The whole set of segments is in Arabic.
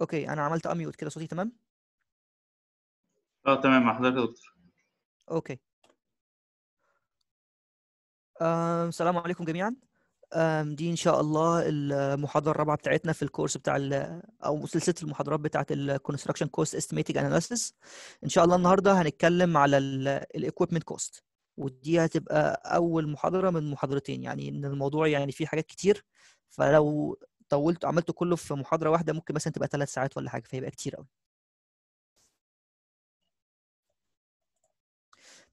اوكي انا عملت اميوت كده، صوتي تمام؟ تمام مع حضرتك يا دكتور. اوكي السلام عليكم جميعا. دي ان شاء الله المحاضره الرابعه بتاعتنا في الكورس بتاع او سلسله المحاضرات بتاعه الكونستراكشن كوست استيميتنج اناليسيس. ان شاء الله النهارده هنتكلم على الايكويبمنت كوست، ودي هتبقى اول محاضره من محاضرتين، يعني ان الموضوع يعني فيه حاجات كتير، فلو طولت عملته كله في محاضره واحده ممكن مثلا تبقى 3 ساعات ولا حاجه، فيبقى كتير قوي.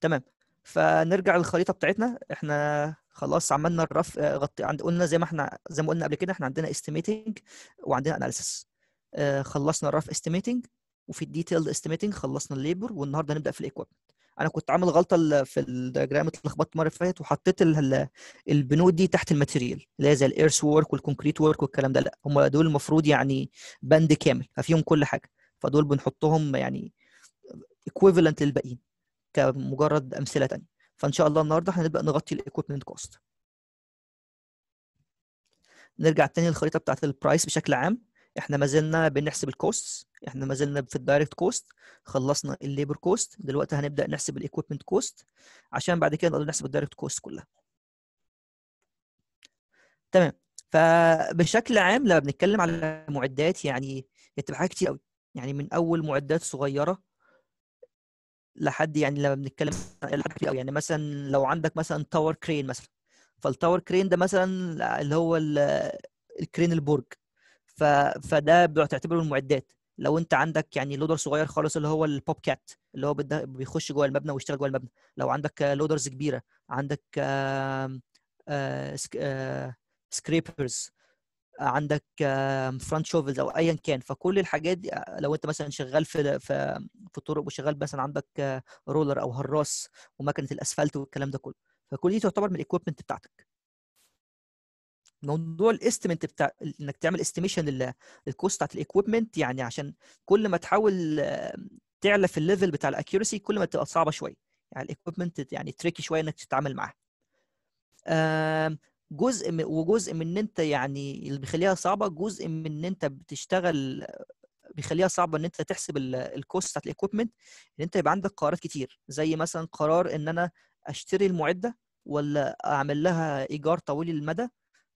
تمام، فنرجع للخريطه بتاعتنا. احنا خلاص عملنا الرف غطي عند، قلنا زي ما قلنا قبل كده احنا عندنا استيميتنج وعندنا اناليسيس. خلصنا الرف استيميتنج، وفي الديتيلد استيميتنج خلصنا الليبر، والنهارده هنبدا في الايكويبمنت. انا كنت عامل غلطه في الدياجرام، اتلخبطت مره فاتت وحطيت البنود دي تحت الماتيريال، اللي هي زي الايرث وورك والكونكريت وورك والكلام ده، لا هم دول المفروض يعني بند كامل ففيهم كل حاجه، فدول بنحطهم يعني ايكويفالنت للباقيين كمجرد امثله ثانيه. فان شاء الله النهارده هنبدا نغطي الايكويبمنت كوست. نرجع تاني للخريطه بتاعت البرايس بشكل عام. احنا ما زلنا بنحسب الكوست، احنا ما زلنا في الدايركت كوست، خلصنا الليبر كوست، دلوقتي هنبدا نحسب الايكويبمنت كوست عشان بعد كده نقدر نحسب الدايركت كوست كلها. تمام، فبشكل عام لما بنتكلم على معدات يعني بتبقى حاجات كتير قوي، يعني من اول معدات صغيره لحد يعني لما بنتكلم لحد كتير قوي. يعني مثلا لو عندك مثلا تاور كرين مثلا، فالتاور كرين ده مثلا اللي هو الكرين البرج، فده بتعتبره من المعدات. لو انت عندك يعني لودر صغير خالص اللي هو البوب كات، اللي هو بيخش جوه المبنى ويشتغل جوه المبنى. لو عندك لودرز كبيره، عندك سكريبرز، عندك فرونت شوفلز او ايا كان، فكل الحاجات دي. لو انت مثلا شغال في الطرق وشغال مثلا عندك رولر او هراس وماكينه الاسفلت والكلام ده كله، فكل دي تعتبر من الايكويبمنت بتاعتك. موضوع الاستيمنت بتاع انك تعمل استيميشن للكوست بتاعت الايكويبمنت، يعني عشان كل ما تحاول تعلى في الليفل بتاع الاكيورسي كل ما تبقى صعبه شويه، يعني الايكويبمنت يعني تريكي شويه انك تتعامل معاها. جزء من ان انت يعني اللي بيخليها صعبه، جزء من ان انت بتشتغل بيخليها صعبه ان انت تحسب الكوست بتاعت الايكويبمنت، ان انت يبقى عندك قرارات كتير، زي مثلا قرار ان انا اشتري المعده ولا اعمل لها ايجار طويل المدى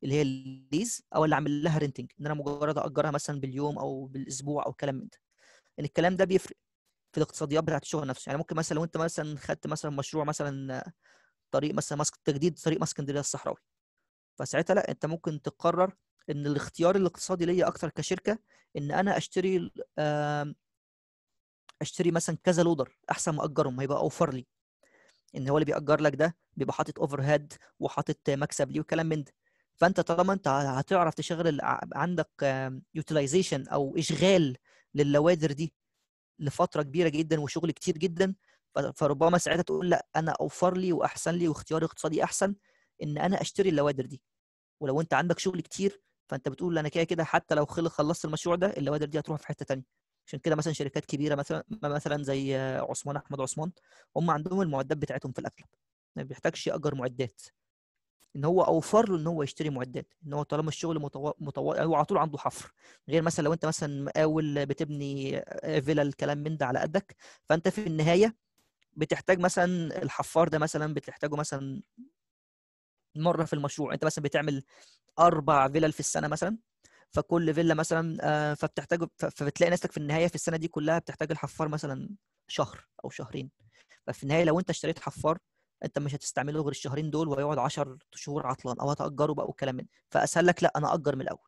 اللي هي الليز، او اللي اعمل لها رينتنج ان انا مجرد اجرها مثلا باليوم او بالاسبوع او كلام من ده. يعني الكلام ده بيفرق في الاقتصاديات بتاعت الشغل نفسه. يعني ممكن مثلا لو انت مثلا خدت مثلا مشروع مثلا طريق مثلا تجديد طريق اسكندريه الصحراوي، فساعتها لا انت ممكن تقرر ان الاختيار الاقتصادي ليا اكتر كشركه ان انا اشتري مثلا كذا لودر احسن ما اجرهم، هيبقى اوفر لي. ان هو اللي بيأجر لك ده بيبقى حاطط اوفر هيد وحاطط مكسب ليه وكلام من ده. فانت طالما انت هتعرف تشغل عندك يوتيلايزيشن او اشغال للوادر دي لفتره كبيره جدا وشغل كتير جدا، فربما ساعتها تقول لا انا اوفر لي واحسن لي واختياري اقتصادي احسن ان انا اشتري اللوادر دي. ولو انت عندك شغل كتير فانت بتقول انا كده كده حتى لو خلصت المشروع ده اللوادر دي هتروح في حته ثانيه. عشان كده مثلا شركات كبيره مثلا زي احمد عثمان، هم عندهم المعدات بتاعتهم في الاغلب، ما بيحتاجش ياجر معدات، ان هو اوفر له ان هو يشتري معدات، ان هو طالما الشغل هو على طول عنده حفر. غير مثلا لو انت مثلا مقاول بتبني فيلا الكلام من ده على قدك، فانت في النهايه بتحتاج مثلا الحفار ده مثلا بتحتاجه مثلا مره في المشروع. انت مثلا بتعمل 4 فيلل في السنه مثلا، فكل فيلا مثلا فبتلاقي نفسك في النهايه في السنه دي كلها بتحتاج الحفار مثلا شهر او شهرين. ففي النهايه لو انت اشتريت حفار انت مش هتستعمله غير الشهرين دول ويقعد 10 شهور عطلان، او هتاجره بقى والكلام ده. فاسهل لك لا انا اجر من الاول.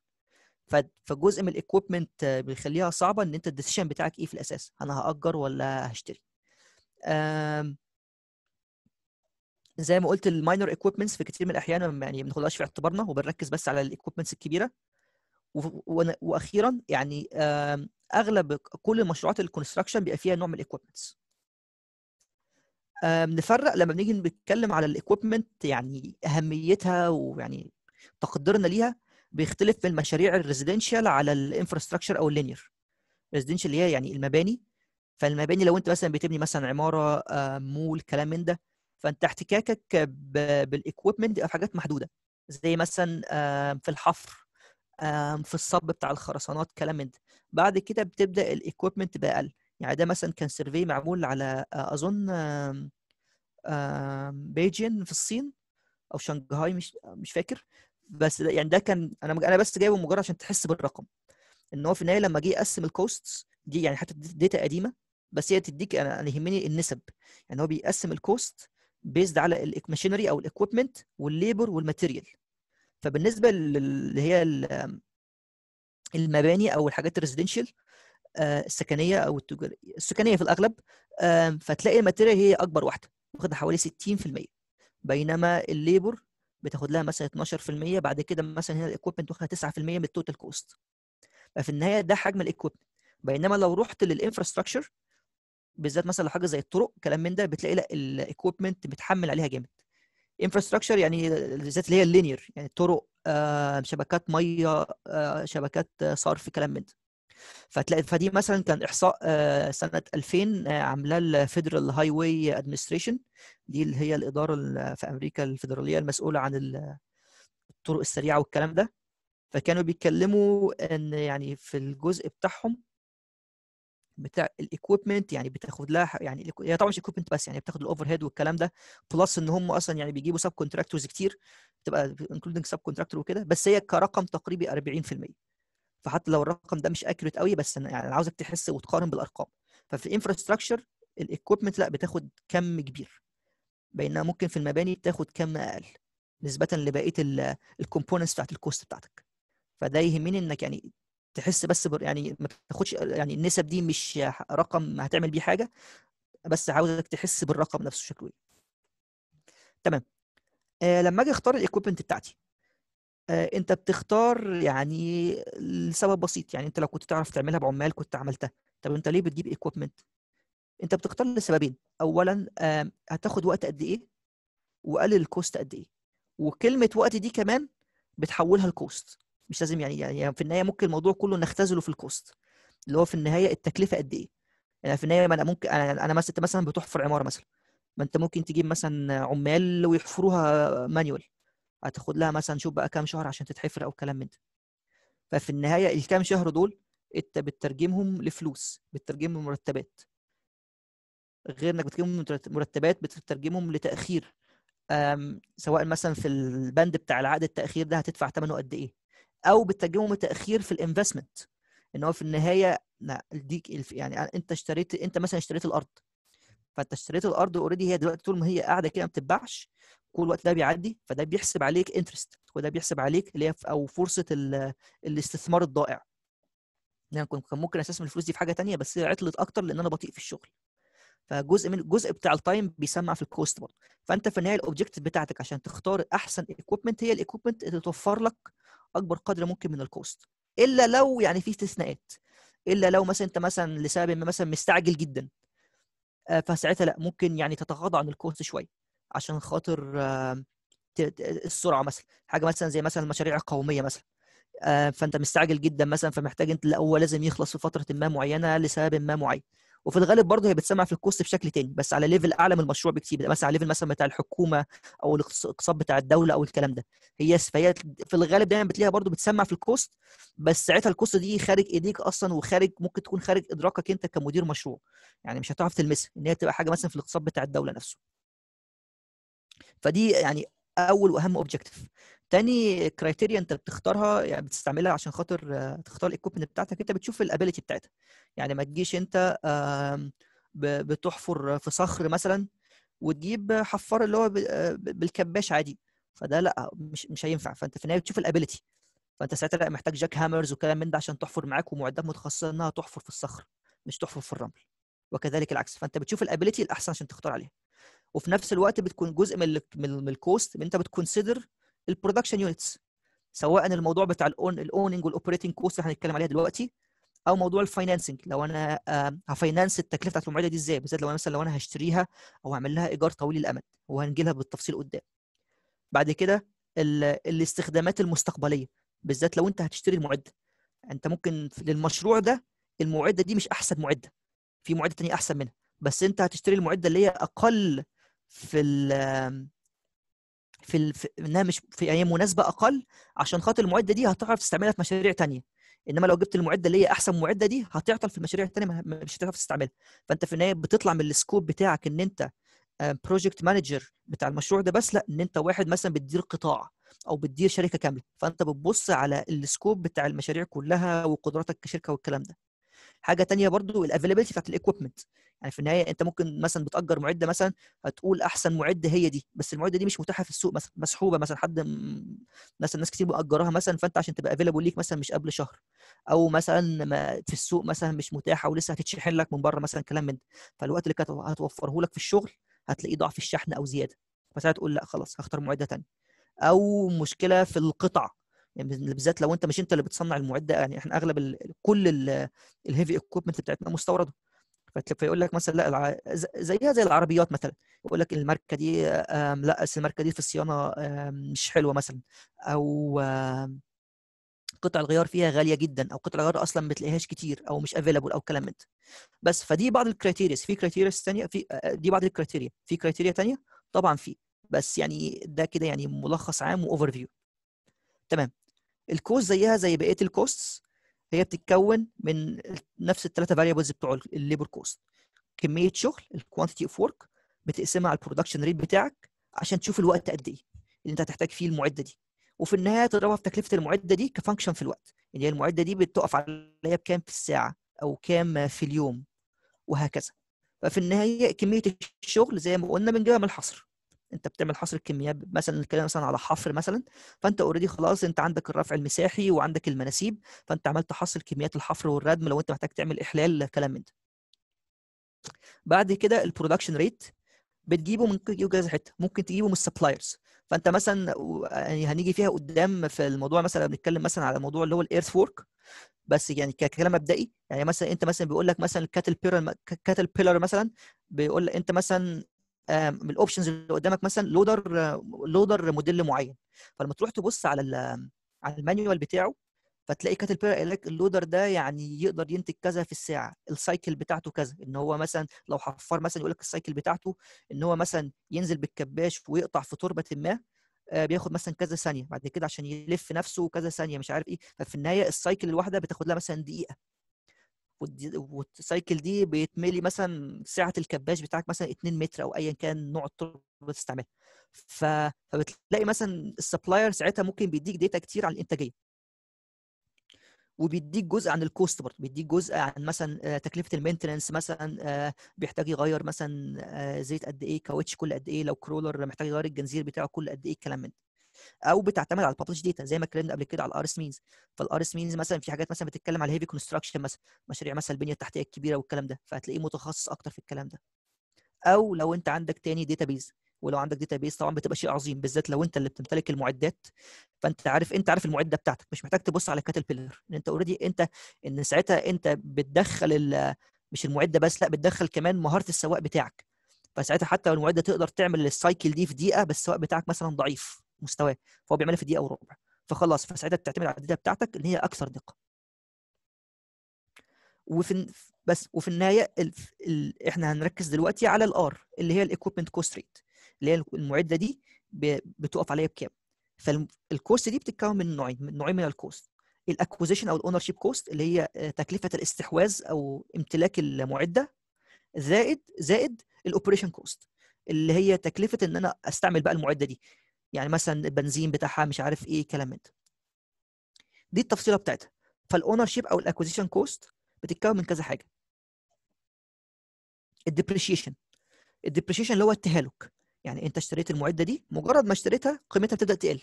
فجزء من الايكويبمنت بيخليها صعبه ان انت الديسيشن بتاعك ايه في الاساس، انا هاجر ولا هشتري. زي ما قلت الماينور ايكويبمنتس في كتير من الاحيان يعني ما بناخدهاش في اعتبارنا وبنركز بس على الايكويبمنتس الكبيره. واخيرا يعني اغلب كل مشروعات الكونستراكشن بيبقى فيها نوع من الايكويبمنتس. نفرق لما بنيجي نتكلم على الايكويبمنت يعني اهميتها ويعني تقديرنا ليها بيختلف من المشاريع الريزيدنشال على الانفراستراكشر او اللينير. الريزيدنشال اللي هي يعني المباني، فالمباني لو انت مثلا بتبني مثلا عماره مول كلام من ده، فانت احتكاكك بالايكويبمنت بيبقى في حاجات محدوده زي مثلا في الحفر، في الصب بتاع الخرسانات كلام من ده. بعد كده بتبدا الايكويبمنت بأقل، يعني ده مثلا كان سيرفي معمول على اظن بيجين في الصين او شنغهاي، مش فاكر، بس يعني ده كان انا بس جايبه مجرد عشان تحس بالرقم، ان هو في النهايه لما جه يقسم الكوستس دي، يعني حتى داتا قديمه بس هي تديك، انا يهمني النسب، يعني هو بيقسم الكوست بيزد على الماشينري او الايكويبمنت والليبر والماتيريال. فبالنسبه اللي هي المباني او الحاجات الريزيدنشال السكنيه او التجاريه السكنيه في الاغلب، فتلاقي الماتيريال هي اكبر واحده واخدها حوالي 60%، بينما الليبر بتاخد لها مثلا 12%، بعد كده مثلا هنا الايكويبمنت واخدها 9% من التوتال كوست. ففي النهايه ده حجم الايكويبمنت. بينما لو رحت للانفراستراكشر بالذات مثلا حاجه زي الطرق كلام من ده، بتلاقي لا الايكويبمنت بتحمل عليها جامد. انفراستراكشر يعني بالذات اللي هي اللينير، يعني طرق، شبكات ميه، شبكات صرف كلام من ده. فتلاقي فدي مثلا كان احصاء سنه 2000 عاملاه الفيدرال هايواي ادمنستريشن، دي اللي هي الاداره في امريكا الفيدراليه المسؤوله عن الطرق السريعه والكلام ده. فكانوا بيتكلموا ان يعني في الجزء بتاعهم بتاع الايكويبمنت، يعني بتاخد لها، يعني هي طبعا مش ايكويبمنت بس، يعني بتاخد الاوفر هيد والكلام ده، بلس ان هم اصلا يعني بيجيبوا سب كونتراكتورز كتير، بتبقى انكلودنج سب كونتراكتور وكده، بس هي كرقم تقريبي 40%. فحتى لو الرقم ده مش اكيوريت قوي، بس انا يعني عاوزك تحس وتقارن بالارقام. ففي الانفراستراكشر الايكويبمنت لا بتاخد كم كبير، بينما ممكن في المباني بتاخد كم اقل نسبه لبقيه الكومبوننتس بتاعت الكوست بتاعتك. فده يهمني انك يعني تحس بس يعني ما تاخدش، يعني النسب دي مش رقم هتعمل بيه حاجه، بس عاوزك تحس بالرقم نفسه شكله ايه. تمام. لما اجي اختار الايكويبمنت بتاعتي، انت بتختار يعني لسبب بسيط، يعني انت لو كنت تعرف تعملها بعمال كنت عملتها. طب انت ليه بتجيب ايكويبمنت؟ انت بتختار لسببين. اولا هتاخد وقت قد ايه، وقلل الكوست قد ايه. وكلمه وقت دي كمان بتحولها لكوست، مش لازم يعني في النهايه ممكن الموضوع كله نختزله في الكوست، اللي هو في النهايه التكلفه قد ايه. يعني في النهايه انا ممكن انا مثلا، انت مثلا بتحفر عماره مثلا، ما انت ممكن تجيب مثلا عمال ويحفروها مانيوال، هتاخد لها مثلا شوف بقى كام شهر عشان تتحفر او كلام من ده. ففي النهايه الكام شهر دول انت بتترجمهم لفلوس، بتترجمهم مرتبات، غير انك بتجيبهم مرتبات بتترجمهم لتاخير، سواء مثلا في البند بتاع العقد التاخير ده هتدفع ثمنه قد ايه، او بتترجمه لتاخير في الانفستمنت، ان هو في النهايه ديك يعني انت مثلا اشتريت الارض، فانت اشتريت الارض اوريدي، هي دلوقتي طول ما هي قاعده كده ما بتتباعش، كل الوقت ده بيعدي، فده بيحسب عليك انترست، وده بيحسب عليك اللي هي او فرصه الاستثمار الضائع. يعني كان ممكن استثمر الفلوس دي في حاجه ثانيه، بس عطلت اكتر لان انا بطيء في الشغل. فجزء من الجزء بتاع التايم بيسمع في الكوست برضه. فانت في النهايه الاوبجيكتيف بتاعتك عشان تختار احسن ايكويبمنت، هي الايكويبمنت اللي توفر لك اكبر قدر ممكن من الكوست، الا لو يعني في استثناءات، الا لو مثلا انت مثلا لسبب ما مثلا مستعجل جدا، فساعتها لا ممكن يعني تتغاضى عن الكوست شويه عشان خاطر السرعه. مثلا حاجه مثلا زي مثلا المشاريع القوميه مثلا، فانت مستعجل جدا مثلا، فمحتاج انت الاول لازم يخلص في فتره ما معينه لسبب ما معين. وفي الغالب برضه هي بتسمع في الكوست بشكل تاني، بس على ليفل اعلى من المشروع بكتير، مثلا على ليفل مثلا بتاع الحكومه او الاقتصاد بتاع الدوله او الكلام ده. هي في الغالب دايما بتلاقيها برضه بتسمع في الكوست، بس ساعتها الكوست دي خارج ايديك اصلا، وخارج ممكن تكون خارج ادراكك انت كمدير مشروع، يعني مش هتعرف تلمسها، ان هي تبقى حاجه مثلا في الاقتصاد بتاع الدوله نفسه. فدي يعني اول واهم اوبجيكتيف. تاني كرايتيريا انت بتختارها، يعني بتستعملها عشان خاطر تختار الايكويبمنت بتاعتك، انت بتشوف الابيليتي بتاعتها. يعني ما تجيش انت بتحفر في صخر مثلا وتجيب حفار اللي هو بالكباش عادي، فده لا مش هينفع. فانت في النهايه بتشوف الابيليتي، فانت ساعتها لا محتاج جاك هامرز وكلام من ده عشان تحفر معاك، ومعدات متخصصه انها تحفر في الصخر مش تحفر في الرمل، وكذلك العكس. فانت بتشوف الابيليتي الاحسن عشان تختار عليها. وفي نفس الوقت بتكون جزء من الكوست، انت بتكونسيدر البرودكشن يونتس، سواء الموضوع بتاع الاوننج والاوبريتنج كوست اللي هنتكلم عليها دلوقتي، او موضوع الفاينانسنج، لو انا هفاينانس التكلفه بتاعت المعده دي ازاي، بالذات لو انا هشتريها او هعمل لها ايجار طويل الامد، وهنجي لها بالتفصيل قدام. بعد كده الاستخدامات المستقبليه، بالذات لو انت هتشتري المعده، انت ممكن للمشروع ده المعده دي مش احسن معده، في معده ثانيه احسن منها، بس انت هتشتري المعده اللي هي اقل في انها مش في ايام مناسبه اقل، عشان خاطر المعده دي هتعرف تستعملها في مشاريع ثانيه. انما لو جبت المعده اللي هي احسن معده دي هتعطل في المشاريع الثانيه، مش هتعرف تستعملها. فانت في النهايه بتطلع من السكوب بتاعك ان انت بروجكت مانجر بتاع المشروع ده بس، لا ان انت واحد مثلا بتدير قطاع او بتدير شركه كامله. فانت بتبص على السكوب بتاع المشاريع كلها وقدراتك كشركه والكلام ده. حاجه ثانيه برضو الافيلابيلتي بتاعت الاكويبمنت. يعني في النهايه انت ممكن مثلا بتاجر معده، مثلا هتقول احسن معده هي دي، بس المعده دي مش متاحه في السوق، مثلا مسحوبه، مثلا حد مثلا ناس كتير بتاجرها مثلا، فانت عشان تبقى افيلابل ليك مثلا مش قبل شهر، او مثلا في السوق مثلا مش متاحه ولسه هتتشحن لك من بره مثلا، كلام من ده. فالوقت اللي كانت هتوفره لك في الشغل هتلاقيه ضعف الشحن او زياده، فساعتها تقول لا خلاص هختار معده ثانيه. او مشكله في القطع، يعني بالذات لو انت مش انت اللي بتصنع المعده، يعني احنا اغلب كل الهيفي اكويبمنت بتاعتنا مستورده، فيقول لك مثلا لا زيها زي العربيات مثلا، يقول لك الماركه دي لا الماركه دي في الصيانه مش حلوه مثلا، او قطع الغيار فيها غاليه جدا، او قطع الغيار اصلا ما بتلاقيهاش كتير، او مش افيلابل، او كلام من ده. بس فدي بعض الكرايتيريا. في كرايتيريا ثانيه، في دي بعض الكرايتيريا، في كرايتيريا ثانيه طبعا في، بس يعني ده كده يعني ملخص عام واوفر فيو. تمام. الكوست زيها زي بقيه الكوستس، هي بتتكون من نفس الثلاثه فاريبلز بتوع الليبر كوست: كميه شغل، الكوانتيتي اوف ورك، بتقسمها على البرودكشن ريت بتاعك عشان تشوف الوقت قد ايه اللي انت هتحتاج فيه المعده دي، وفي النهايه تضربها في تكلفه المعده دي كفانكشن في الوقت، يعني المعده دي بتقف عليها بكام في الساعه او كام في اليوم وهكذا. ففي النهايه كميه الشغل زي ما قلنا بنجيبها من الحصر. انت بتعمل حصر الكميات مثلا، الكلام مثلا على حفر مثلا، فانت اوريدي خلاص انت عندك الرفع المساحي وعندك المناسيب، فانت عملت حصر كميات الحفر والردم لو انت محتاج تعمل احلال، كلام من ده. بعد كده البرودكشن ريت بتجيبه من كذا حته، ممكن تجيبه من السبلايرز. فانت مثلا يعني هنيجي فيها قدام في الموضوع، مثلا بنتكلم مثلا على الموضوع اللي هو الايرث وورك، بس يعني ككلام مبدئي. يعني مثلا انت مثلا بيقول لك مثلا الكاتل بيلر مثلا، بيقول لك انت مثلا من الاوبشنز اللي قدامك مثلا لودر موديل معين، فلما تروح تبص على المانيوال بتاعه فتلاقي كاتل بيلر قال لك اللودر ده يعني يقدر ينتج كذا في الساعه، السايكل بتاعته كذا، ان هو مثلا لو حفار مثلا يقول لك السايكل بتاعته ان هو مثلا ينزل بالكباش ويقطع في تربه ما بياخد مثلا كذا ثانيه، بعد كده عشان يلف نفسه كذا ثانيه، مش عارف ايه. ففي النهايه السايكل الواحده بتاخد لها مثلا دقيقه، والسايكل دي بيتملي مثلا سعه الكباش بتاعك مثلا 2 متر او ايا كان نوع التربه اللي بتستعملها. فبتلاقي مثلا السبلاير ساعتها ممكن بيديك داتا كتير عن الانتاجيه، وبيديك جزء عن الكوست برضه، بيديك جزء عن مثلا تكلفه المينتننس، مثلا بيحتاج يغير مثلا زيت قد ايه، كاوتش كل قد ايه، لو كرولر محتاج يغير الجنزير بتاعه كل قد ايه، الكلام من ده. او بتعتمد على البابلش داتا زي ما اتكلمنا قبل كده على الار اس مينز. فالار اس مينز مثلا في حاجات مثلا بتتكلم على هيفي كونستراكشن مثلا، مشاريع مثلا البنيه التحتيه الكبيره والكلام ده، فهتلاقيه متخصص اكتر في الكلام ده. او لو انت عندك تاني داتابيز، ولو عندك داتابيز طبعا بتبقى شيء عظيم، بالذات لو انت اللي بتمتلك المعدات، فانت عارف المعده بتاعتك، مش محتاج تبص على كاتل بيلر، ان انت اوريدي ان ساعتها انت بتدخل مش المعده بس، لا بتدخل كمان مهاره السواق بتاعك. فساعتها حتى لو المعده تقدر تعمل السايكل دي في دقيقه، بس السواق بتاعك مثلا ضعيف مستواه، فهو بيعملها في دقيقه وربع، فخلاص فساعتها بتعتمد على الداتا بتاعتك اللي هي اكثر دقه. وفي النهايه احنا هنركز دلوقتي على الار اللي هي الاكويبمنت كوست ريت، اللي هي المعده دي بتقف عليها بكام. فالكوست دي بتتكون من نوعين من الكوست: الاكوزيشن او الاونر شيب كوست، اللي هي تكلفه الاستحواذ او امتلاك المعده، زائد الاوبريشن كوست، اللي هي تكلفه ان انا استعمل بقى المعده دي، يعني مثلا البنزين بتاعها، مش عارف ايه، كلام من ده. دي التفصيله بتاعتها. فالاونر شيب او الاكوزيشن كوست بتتكون من كذا حاجه: الديبريشيشن اللي هو التهالك، يعني انت اشتريت المعده دي، مجرد ما اشتريتها قيمتها بتبدا تقل،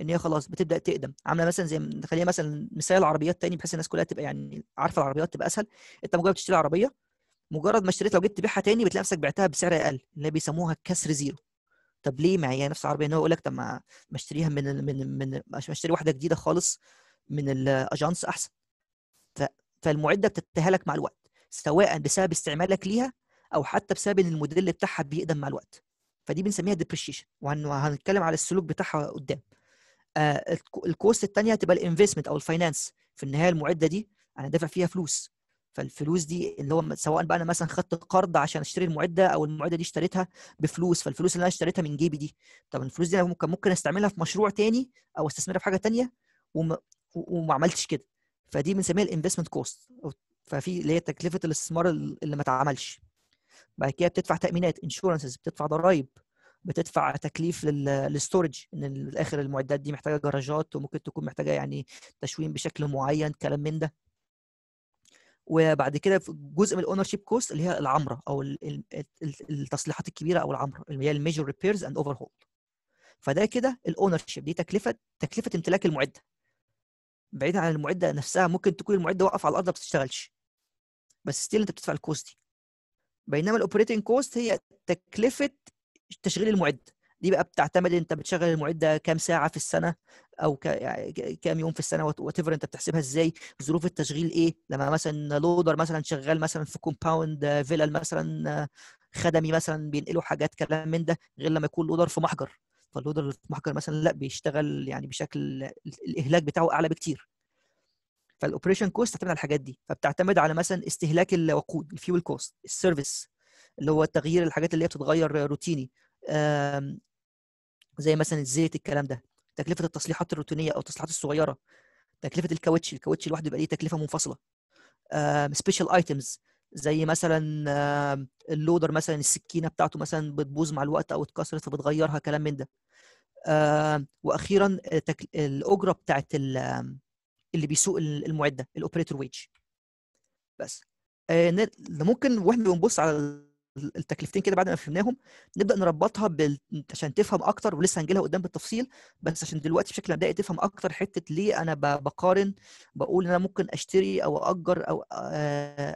ان هي خلاص بتبدا تقدم، عامله مثلا زي، خلينا مثلا مثال العربيات تاني بحيث الناس كلها تبقى يعني عارفه العربيات تبقى اسهل. انت مجرد بتشتري عربيه، مجرد ما اشتريتها لو جيت تبيعها تاني بتلاقي نفسك بعتها بسعر اقل، اللي بيسموها كسر زيرو. طب ليه؟ ما هي نفس العربيه، ان هو يقول لك طب ما اشتريها من اشتري واحده جديده خالص من الاجانس احسن. فالمعده بتتهالك مع الوقت، سواء بسبب استعمالك ليها او حتى بسبب ان الموديل بتاعها بيقدم مع الوقت، فدي بنسميها ديبريشيشن، وهنتكلم على السلوك بتاعها قدام. الكوست الثانيه هتبقى الانفستمنت او الفاينانس. في النهايه المعده دي انا دافع فيها فلوس، فالفلوس دي اللي هو سواء بقى انا مثلا خدت قرض عشان اشتري المعده، او المعده دي اشتريتها بفلوس، فالفلوس اللي انا اشتريتها من جيبي دي، طب الفلوس دي انا ممكن استعملها في مشروع تاني او استثمرها في حاجه تانيه وما عملتش كده، فدي بنسميها الانفستمنت كوست، ففي اللي هي تكلفه الاستثمار اللي ما اتعملش. بعد كده بتدفع تامينات، انشورنسز، بتدفع ضرايب، بتدفع تكليف للستورج، ان الاخر المعدات دي محتاجه جراجات وممكن تكون محتاجه يعني تشوين بشكل معين، كلام من ده. وبعد كده جزء من الاونر شيب كوست اللي هي العمره او التصليحات الكبيره او العمره اللي هي الميجر ريبيرز اند اوفر هول. فده كده الاونر شيب، دي تكلفه امتلاك المعده. بعيد عن المعده نفسها، ممكن تكون المعده واقفه على الارض ما بتشتغلش، بس ستيل انت بتدفع الكوست دي. بينما الاوبريتنج كوست هي تكلفه تشغيل المعده، دي بقى بتعتمد انت بتشغل المعده كام ساعه في السنه او كام يوم في السنه، وات ايفر انت بتحسبها ازاي، ظروف التشغيل ايه، لما مثلا لودر مثلا شغال مثلا في كومباوند فيلل مثلا، خدمي مثلا بينقلوا حاجات، كلام من ده، غير لما يكون لودر في محجر. فاللودر اللي في محجر مثلا لا بيشتغل يعني بشكل الاهلاك بتاعه اعلى بكتير. فالاوبريشن كوست تعتمد على الحاجات دي، فبتعتمد على مثلا استهلاك الوقود، الفيول كوست، السيرفيس اللي هو التغيير، الحاجات اللي هي بتتغير روتيني زي مثلا الزيت، الكلام ده. تكلفه التصليحات الروتينيه او التصليحات الصغيره، تكلفه الكاوتش، الكاوتش لوحده يبقى ليه تكلفه منفصله. سبيشال ايتمز زي مثلا اللودر مثلا السكينه بتاعته مثلا بتبوظ مع الوقت او اتكسرت فبتغيرها، كلام من ده. واخيرا الاجره بتاعت اللي بيسوق المعده، الاوبريتور ويج. بس ممكن واحنا بنبص على التكلفتين كده بعد ما فهمناهم نبدا نربطها عشان تفهم اكتر، ولسه هنجي لها قدام بالتفصيل، بس عشان دلوقتي بشكل مبدئي تفهم اكتر حته ليه انا بقارن، بقول ان انا ممكن اشتري او اجر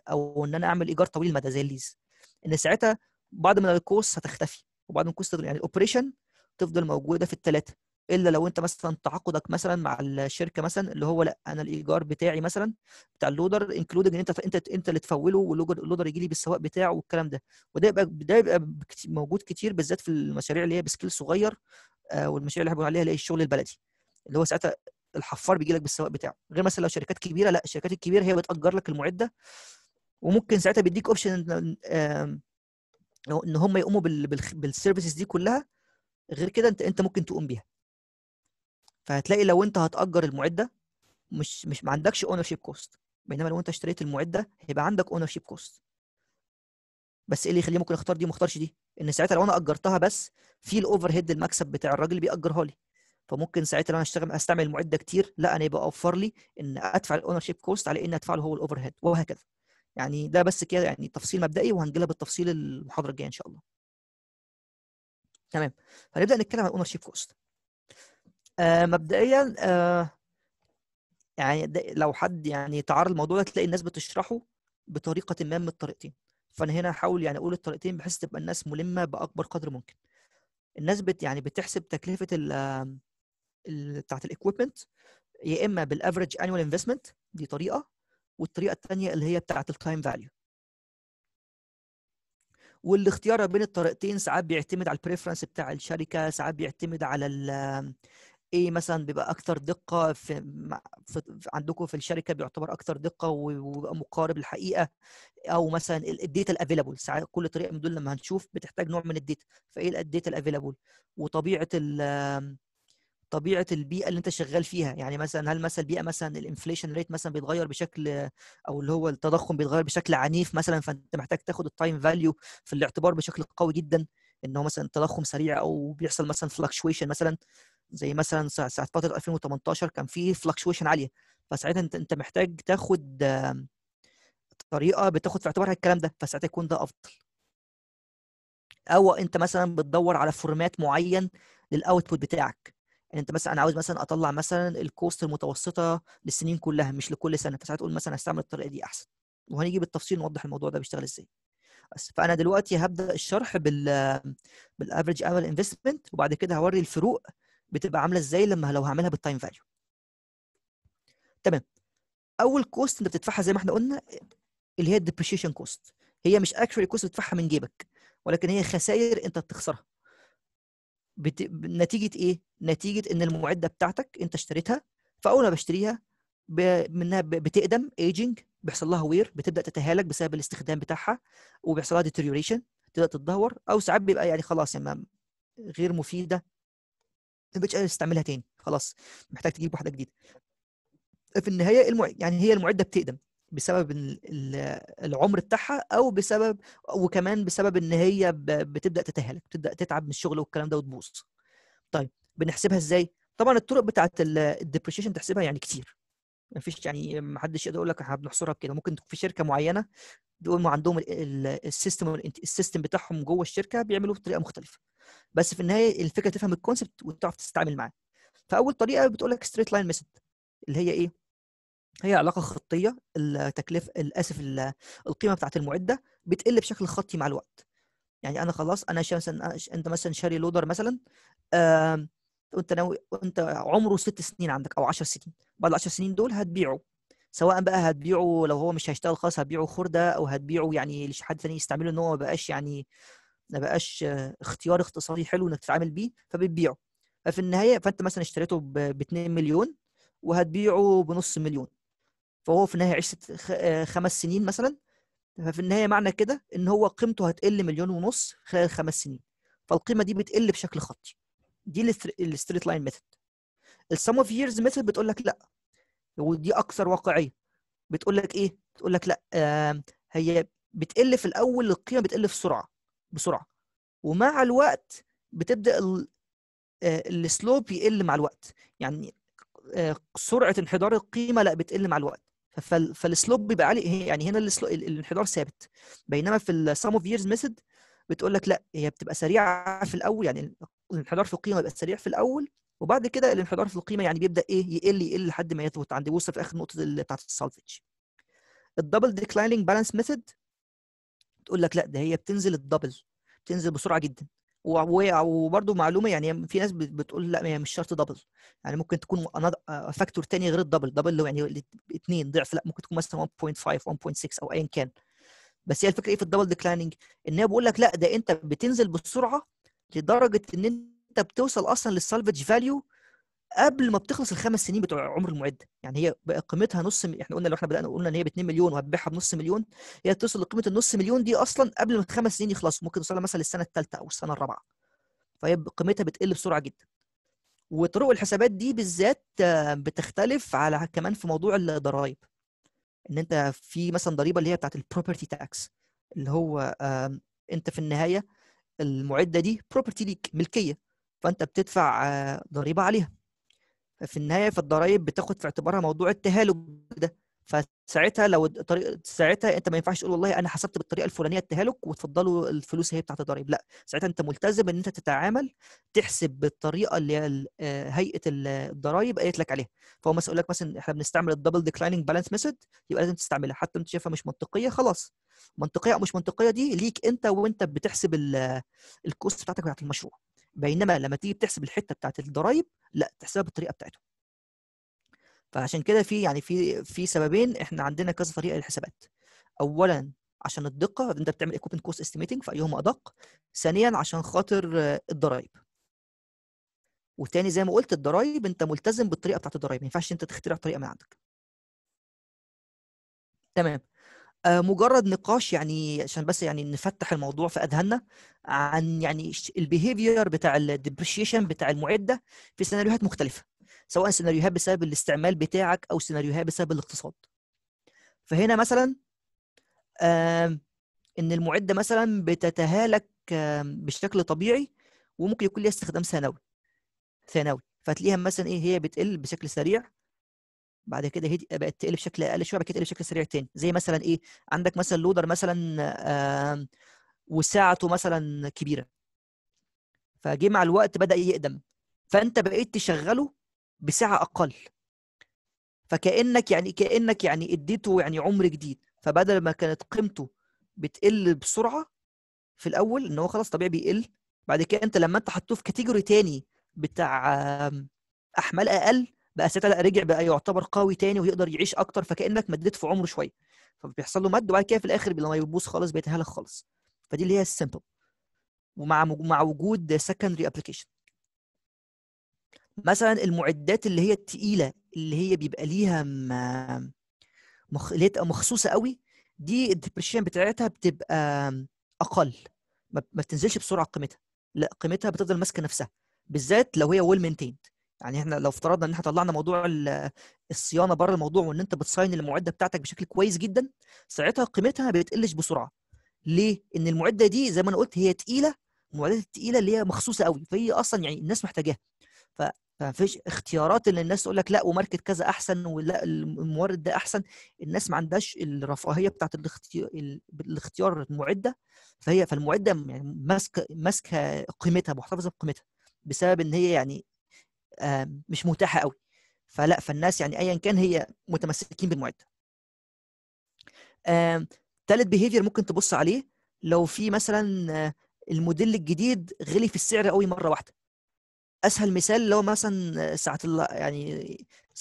او ان انا اعمل ايجار طويل المدى زي الليز، ان ساعتها بعض من الكوست هتختفي وبعض من الكوست يعني الاوبريشن تفضل موجوده في الثلاثه، الا لو انت مثلا تعاقدك مثلا مع الشركه مثلا اللي هو لا انا الايجار بتاعي مثلا بتاع اللودر انكلودنج ان انت اللي تفوله، واللودر يجي لي بالسواق بتاعه والكلام ده. وده يبقى موجود كتير بالذات في المشاريع اللي هي بسكيل صغير، والمشاريع اللي احنا بنقول عليها اللي هي الشغل البلدي، اللي هو ساعتها الحفار بيجي لك بالسواق بتاعه. غير مثلا لو شركات كبيره، لا الشركات الكبيره هي بتاجر لك المعده، وممكن ساعتها بيديك اوبشن ان هم يقوموا بالسيرفيسز دي كلها، غير كده انت ممكن تقوم بيها. فهتلاقي لو انت هتأجر المعده مش ما عندكش اونر شيب كوست، بينما لو انت اشتريت المعده هيبقى عندك اونر شيب كوست. بس ايه اللي يخليه ممكن اختار دي وما اختارش دي؟ ان ساعتها لو انا اجرتها بس في الاوفر هيد، المكسب بتاع الراجل بيأجرها لي، فممكن ساعتها لو انا استعمل المعده كتير، لا انا يبقى اوفر لي ان ادفع الاونر شيب كوست على ان ادفع له هو الاوفر هيد، وهكذا. يعني ده بس كده يعني تفصيل مبدئي، وهنجيلها بالتفصيل المحاضره الجايه ان شاء الله. تمام، هنبدا نتكلم عن الاونر شيب كوست. مبدئيا يعني لو حد يعني تعرض الموضوع ده تلاقي الناس بتشرحه بطريقه ما من الطريقتين، فانا هنا هحاول يعني اقول الطريقتين بحيث تبقى الناس ملمه باكبر قدر ممكن. الناس يعني بتحسب تكلفه بتاعت الاكويبمنت يا اما بالافريج انوال انفستمنت، دي طريقه، والطريقه الثانيه اللي هي بتاعت التايم فاليو. والاختيار بين الطريقتين ساعات بيعتمد على البريفرنس بتاع الشركه، ساعات بيعتمد على ايه مثلا بيبقى اكتر دقه في عندكم في الشركه، بيعتبر اكتر دقه وبيبقى مقارب للحقيقه، او مثلا الداتا الافيلابل. ساعات كل طريقه من دول لما هنشوف بتحتاج نوع من الداتا، فايه الداتا الافيلابل وطبيعه طبيعه البيئه اللي انت شغال فيها. يعني مثلا هل مثلا البيئه مثلا الانفليشن ريت مثلا بيتغير بشكل، او اللي هو التضخم بيتغير بشكل عنيف مثلا، فانت محتاج تاخد التايم فاليو في الاعتبار بشكل قوي جدا، ان هو مثلا تضخم سريع او بيحصل مثلا فلكشويشن، مثلا زي مثلا ساعه فتره 2018 كان في فلكشويشن عاليه، فساعتها انت محتاج تاخد طريقه بتاخد في اعتبارها الكلام ده، فساعتها يكون ده افضل. او انت مثلا بتدور على فورمات معين للاوتبوت بتاعك، يعني انت مثلا انا عاوز مثلا اطلع مثلا الكوست المتوسطه للسنين كلها مش لكل سنه، فساعتها تقول مثلا هستعمل الطريقه دي احسن، وهنيجي بالتفصيل نوضح الموضوع ده بيشتغل ازاي. بس فانا دلوقتي هبدا الشرح بالافريج انوال انفستمنت، وبعد كده هوري الفروق بتبقى عامله ازاي لو هعملها بالتايم فاليو. تمام، اول كوست انت بتدفعها زي ما احنا قلنا اللي هي الديبريشن كوست، هي مش اكشوال كوست بتدفعها من جيبك، ولكن هي خسائر انت بتخسرها نتيجه ايه؟ نتيجه ان المعده بتاعتك انت اشتريتها، فاول ما بشتريها منها بتقدم، ايجنج، بيحصل لها وير، بتبدا تتهالك بسبب الاستخدام بتاعها، وبيحصل لها ديتيريوريشن، تبدا تتدهور، او ساعات بيبقى يعني خلاص يعني غير مفيده، ما بقتش قادر تستعملها تاني، خلاص محتاج تجيب واحده جديده. في النهايه يعني هي المعده بتقدم بسبب العمر بتاعها، او بسبب وكمان بسبب ان هي بتبدا تتهالك، بتبدا تتعب من الشغل والكلام ده وتبوظ. طيب بنحسبها ازاي؟ طبعا الطرق بتاعه الديبريشن تحسبها يعني كتير، ما فيش يعني ما حدش يقدر يقول لك احنا بنحصرها بكده. ممكن تكون في شركه معينه بيقوموا عندهم السيستم بتاعهم جوه الشركه بيعملوه بطريقه مختلفه، بس في النهايه الفكره تفهم الكونسبت وتعرف تستعمل معاه. فاول طريقه بتقول لك ستريت لاين ميثود، اللي هي ايه؟ هي علاقه خطيه، التكلفه القيمه بتاعه المعده بتقل بشكل خطي مع الوقت. يعني انا خلاص انا مثلا انت مثلا شاري لودر مثلا، وانت ناوي وانت عمره 6 سنين عندك او 10 سنين، بعد ال10 سنين دول هتبيعه، سواء بقى هتبيعه لو هو مش هيشتغل خلاص هتبيعه خرده، او هتبيعه يعني لحد ثاني يستعمله، ان هو ما بقاش اختيار اقتصادي حلو انك تتعامل بيه فبتبيعه. ففي النهايه فانت مثلا اشتريته ب 2 مليون وهتبيعه بنص مليون، فهو في النهايه عشت 5 سنين مثلا. ففي النهايه معنى كده ان هو قيمته هتقل 1.5 مليون خلال 5 سنين، فالقيمه دي بتقل بشكل خطي. دي الستريت لاين ميثود. السم اوف ييرز ميثود بتقول لك لا، ودي اكثر واقعيه. بتقول لك ايه؟ بتقول لك لا، هي بتقل في الاول، القيمه بتقل بسرعه، ومع الوقت بتبدا السلوب يقل مع الوقت. يعني سرعه انحدار القيمه لا بتقل مع الوقت، فالسلوب بيبقى عالي، يعني هنا الانحدار ثابت. بينما في السم اوف ييرز ميثود بتقول لك لا، هي بتبقى سريعه في الاول، يعني الانحدار في القيمه بيبقى سريع في الاول، وبعد كده الانحدار في القيمه يعني بيبدا ايه؟ يقل لحد ما يثبت عند يوصل في اخر نقطه بتاعه السالفج. الدبل ديكلايننج بالانس ميثود بتقول لك لا، ده هي بتنزل الدبل، بتنزل بسرعه جدا. وبرده معلومه، يعني في ناس بتقول لا، هي مش شرط دبل، يعني ممكن تكون فاكتور ثاني غير الدبل. دبل يعني 2 ضعف، لا ممكن تكون مثلا 1.5 1.6 او ايا كان. بس هي الفكره ايه في الدبل ديكلايننج؟ ان هي بقول لك لا، ده انت بتنزل بسرعه لدرجه ان انت بتوصل اصلا للسالفج فاليو قبل ما بتخلص ال5 سنين بتوع عمر المعده. يعني هي بقى قيمتها نص، احنا قلنا لو احنا بدانا قلنا ان هي ب 2 مليون وهتبيعها بنص مليون، هي توصل لقيمه النص مليون دي اصلا قبل ما ال5 سنين يخلصوا، ممكن توصلها مثلا للسنه الثالثه او السنه الرابعه. فهي قيمتها بتقل بسرعه جدا. وطرق الحسابات دي بالذات بتختلف على كمان في موضوع الضرايب، ان انت في مثلا ضريبه اللي هي بتاعت البروبرتي تاكس، اللي هو انت في النهايه المعده دي بروبرتي ليك، ملكيه، فانت بتدفع ضريبه عليها. في النهايه فالضرايب بتاخد في اعتبارها موضوع التهالك ده. فساعتها لو ساعتها انت ما ينفعش تقول والله انا حسبت بالطريقه الفلانيه التهالك وتفضلوا الفلوس هي بتاعت الضرايب، لا، ساعتها انت ملتزم ان انت تتعامل تحسب بالطريقه اللي هيئه الضرايب قالت لك عليها. فهو مثلا يقول لك مثلا احنا بنستعمل الدبل ديكلايننج بالانس ميثود، يبقى لازم تستعملها حتى انت شايفها مش منطقيه. خلاص، منطقيه او مش منطقيه دي ليك انت، وانت بتحسب الكوست بتاعتك بتاعت المشروع. بينما لما تيجي بتحسب الحته بتاعت الضرايب لا، تحسبها بالطريقه بتاعته. فعشان كده في سببين، احنا عندنا كذا طريقه للحسابات. اولا عشان الدقه، انت بتعمل equipment cost estimating فايهما ادق. ثانيا عشان خاطر الضرايب. وتاني زي ما قلت الضرايب انت ملتزم بالطريقه بتاعت الضرايب، ما ينفعش انت تخترع طريقه من عندك. تمام. مجرد نقاش يعني عشان بس يعني نفتح الموضوع في اذهاننا عن يعني البيهيفير بتاع الديبريشيشن بتاع المعده في سيناريوهات مختلفه، سواء سيناريوهات بسبب الاستعمال بتاعك او سيناريوهات بسبب الاقتصاد. فهنا مثلا ان المعده مثلا بتتهالك بشكل طبيعي، وممكن يكون ليها استخدام ثانوي، فتلاقيها مثلا ايه، هي بتقل بشكل سريع، بعد كده هي بقت تقل بشكل اقل شويه، بعد كده تقل بشكل سريع تاني. زي مثلا ايه، عندك مثلا لودر مثلا وساعته مثلا كبيره، فجه مع الوقت بدا يقدم، فانت بقيت تشغله بساعه اقل، فكانك اديته يعني عمر جديد. فبدل ما كانت قيمته بتقل بسرعه في الاول، ان هو خلاص طبيعي بيقل، بعد كده لما انت حطوه في كاتيجوري تاني بتاع احمال اقل، بقى ساعتها رجع بقى يعتبر قوي تاني ويقدر يعيش اكتر، فكانك مديت في عمره شويه، فبيحصل له مد، وبعد كده في الاخر لما يبوظ خالص بيتهالك خالص. فدي اللي هي السمبل، ومع وجود سكندري ابلكيشن. مثلا المعدات اللي هي الثقيله، اللي هي بيبقى ليها اللي هي مخصوصه قوي دي الديبريشن بتاعتها بتبقى اقل، ما بتنزلش بسرعه قيمتها، لا قيمتها بتفضل ماسكه نفسها، بالذات لو هي ويل مينتيند. يعني احنا لو افترضنا ان احنا طلعنا موضوع الصيانه بره الموضوع وان انت بتصين المعده بتاعتك بشكل كويس جدا، ساعتها قيمتها ما بتقلش بسرعه. ليه؟ ان المعده دي زي ما انا قلت هي تقيله، المعدات التقيله اللي هي مخصوصه قوي، فهي اصلا يعني الناس محتاجاها. فمفيش اختيارات ان الناس تقول لك لا وماركه كذا احسن ولا المورد ده احسن، الناس ما عندهاش الرفاهيه بتاعت الاختيار المعده، فالمعده يعني ماسكه قيمتها، محتفظه بقيمتها بسبب ان هي يعني مش متاحه قوي. فلا فالناس يعني ايا كان هي متمسكين بالمعده. ثالث بيهيفير ممكن تبص عليه لو في مثلا الموديل الجديد غلي في السعر قوي مره واحده. اسهل مثال لو مثلا ساعه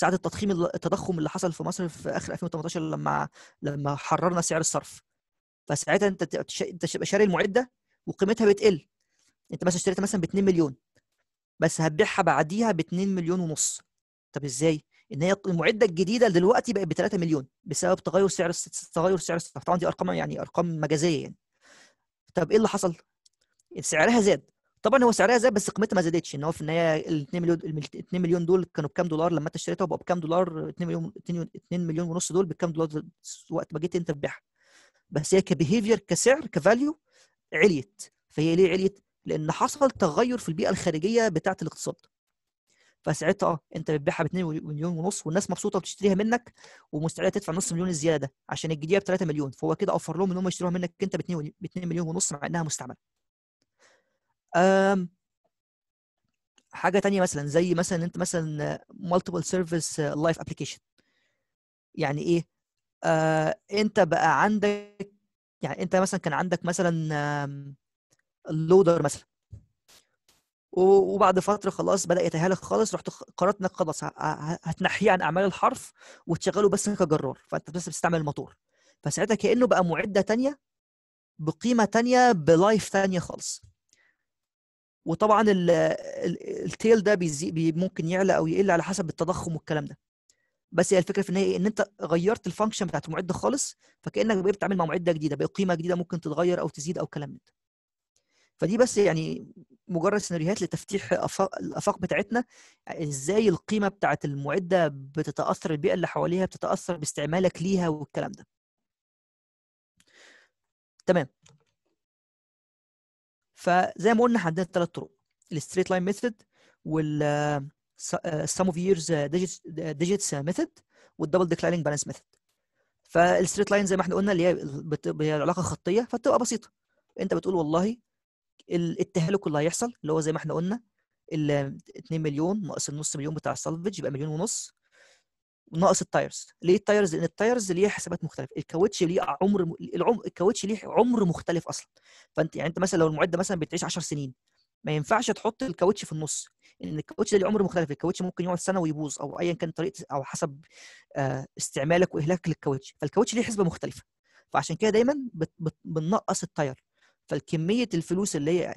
التضخم اللي حصل في مصر في اخر 2018 لما حررنا سعر الصرف، فساعتها انت تبقى شاري المعده وقيمتها بتقل. انت مثلا اشتريتها مثلا ب 2 مليون بس هتبيعها بعديها ب 2 مليون ونص. طب ازاي؟ ان هي المعده الجديده دلوقتي بقت ب 3 مليون بسبب تغير سعر الصرف. طبعا دي ارقام يعني ارقام مجازيه يعني. طب ايه اللي حصل؟ سعرها زاد. طبعا هو سعرها زاد بس قيمتها ما زادتش، ان هو في النهايه ال 2 مليون دول كانوا بكام دولار لما انت اشتريتها، وبقوا بكام دولار؟ 2 مليون ونص دول بكام دولار وقت ما جيت انت تبيعها. بس هي كبيهيفير كسعر كفاليو عليت. فهي ليه عليت؟ لان حصل تغير في البيئه الخارجيه بتاعه الاقتصاد. فساعتها انت بتبيعها ب 2 مليون ونص والناس مبسوطه وبتشتريها منك ومستعده تدفع نص مليون الزياده عشان الجديده ب 3 مليون، فهو كده اوفر لهم ان هم يشتروها منك انت ب 2 مليون ونص مع انها مستعمله. حاجه ثانيه مثلا زي مثلا انت مثلا مالتيبل سيرفيس لايف ابلكيشن. يعني ايه؟ انت بقى عندك يعني انت مثلا كان عندك مثلا اللودر مثلا، وبعد فتره خلاص بدا يتهالك خالص، رحت قررت انك خلاص هتنحيه عن اعمال الحرف وتشغله بس كجرار، فانت بس بتستعمل الموتور. فساعتها كانه بقى معده ثانيه بقيمه ثانيه بلايف ثانيه خالص. وطبعا التيل ده ممكن يعلى او يقل على حسب التضخم والكلام ده. بس هي الفكره في النهايه ان انت غيرت الفانكشن بتاعت المعده خالص، فكانك بقيت بتتعامل مع معده جديده، بقى قيمه جديده ممكن تتغير او تزيد او كلام ده. فدي بس يعني مجرد سيناريوهات لتفتيح الافاق بتاعتنا، ازاي القيمه بتاعت المعده بتتاثر، البيئه اللي حواليها بتتاثر باستعمالك ليها والكلام ده. تمام. فزي ما قلنا عندنا ثلاث طرق: الستريت لاين ميثود، والسم اوف ييرز ديجيتس ميثود، والدبل ديكلايننج بالانس ميثود. فالستريت لاين زي ما احنا قلنا اللي هي علاقه خطيه، فبتبقى بسيطه. انت بتقول والله التهالك اللي هيحصل اللي هو زي ما احنا قلنا 2 مليون ناقص النص مليون بتاع السالفج يبقى مليون ونص، وناقص التايرز. ليه التايرز؟ لان التايرز ليه حسابات مختلفه، الكاوتش ليه عمر مختلف اصلا. فانت يعني انت مثلا لو المعده مثلا بتعيش 10 سنين ما ينفعش تحط الكاوتش في النص، لان الكاوتش ده ليه عمر مختلف، الكاوتش ممكن يقعد سنه ويبوظ او ايا كان طريقه او حسب استعمالك واهلاكك للكاوتش، فالكاوتش ليه حسبه مختلفه. فعشان كده دايما بننقص التاير. فالكميه الفلوس اللي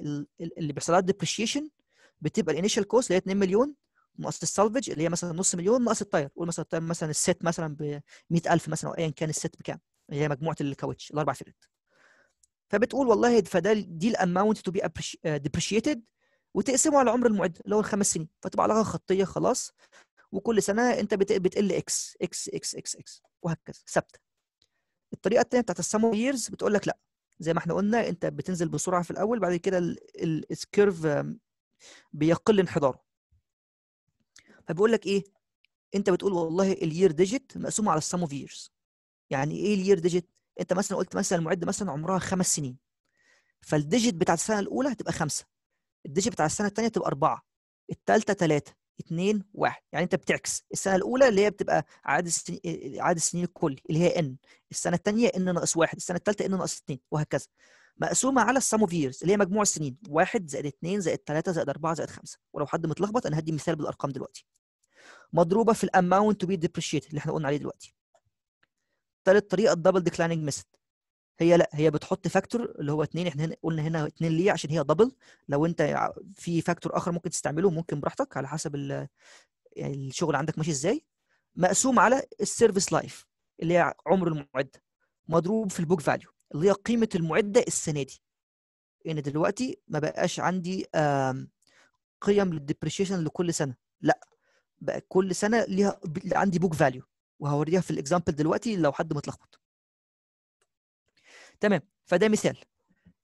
بيحصل لها ديبريشيشن بتبقى الانيشال كوست اللي هي 2 مليون ناقص السالفج اللي هي مثلا نص مليون ناقص التاير. قول مثلا التاير مثلا الست مثلا ب 100000 مثلا او ايا كان الست بكام، اللي هي مجموعه الكاوتش الاربع فرد. فبتقول والله فده دي الاماونت تو بي ديبريشيتد، وتقسمه على عمر المعده اللي هو الخمس سنين، فتبقى علاقه خطيه خلاص. وكل سنه انت بتقل اكس اكس اكس اكس اكس وهكذا ثابته. الطريقه الثانيه بتاعت السمو ييرز بتقول لك لا، زي ما احنا قلنا انت بتنزل بسرعه في الاول، بعد كده السكيرف بيقل انحداره. فبيقول لك ايه؟ انت بتقول والله اليير ديجيت مقسومه على السم اوف ييرز. يعني ايه اليير ديجيت؟ انت مثلا قلت مثلا المعده مثلا عمرها 5 سنين، فالديجيت بتاع السنه الاولى هتبقى 5، الديجيت بتاع السنه الثانيه تبقى 4، الثالثه 3 2 1. يعني انت بتعكس السنه الاولى اللي هي بتبقى عدد السنين الكلي اللي هي ان، السنه الثانيه ان ناقص 1، السنه الثالثه ان ناقص 2 وهكذا، مقسومه على السم اوف ييرز اللي هي مجموع السنين 1 زائد 2 زائد 3 زائد 4 زائد 5. ولو حد متلخبط انا هدي مثال بالارقام دلوقتي، مضروبه في الاماونت تو بي ديبريشيتد اللي احنا قلنا عليه دلوقتي. ثالث طريقه الدبل ديكلايننج ميثود، هي لا هي بتحط فاكتور اللي هو 2، احنا قلنا هنا 2 ليه؟ عشان هي دبل. لو انت في فاكتور اخر ممكن تستعمله ممكن براحتك على حسب الشغل عندك ماشي ازاي، مقسوم على السيرفيس لايف. اللي هي عمر المعده مضروب في البوك فاليو اللي هي قيمه المعده السنه دي. ان دلوقتي ما بقاش عندي قيم للديبريشن لكل سنه، لا بقى كل سنه ليها عندي بوك فاليو، وهوريها في الاكزامبل دلوقتي لو حد متلخبط. تمام، فده مثال.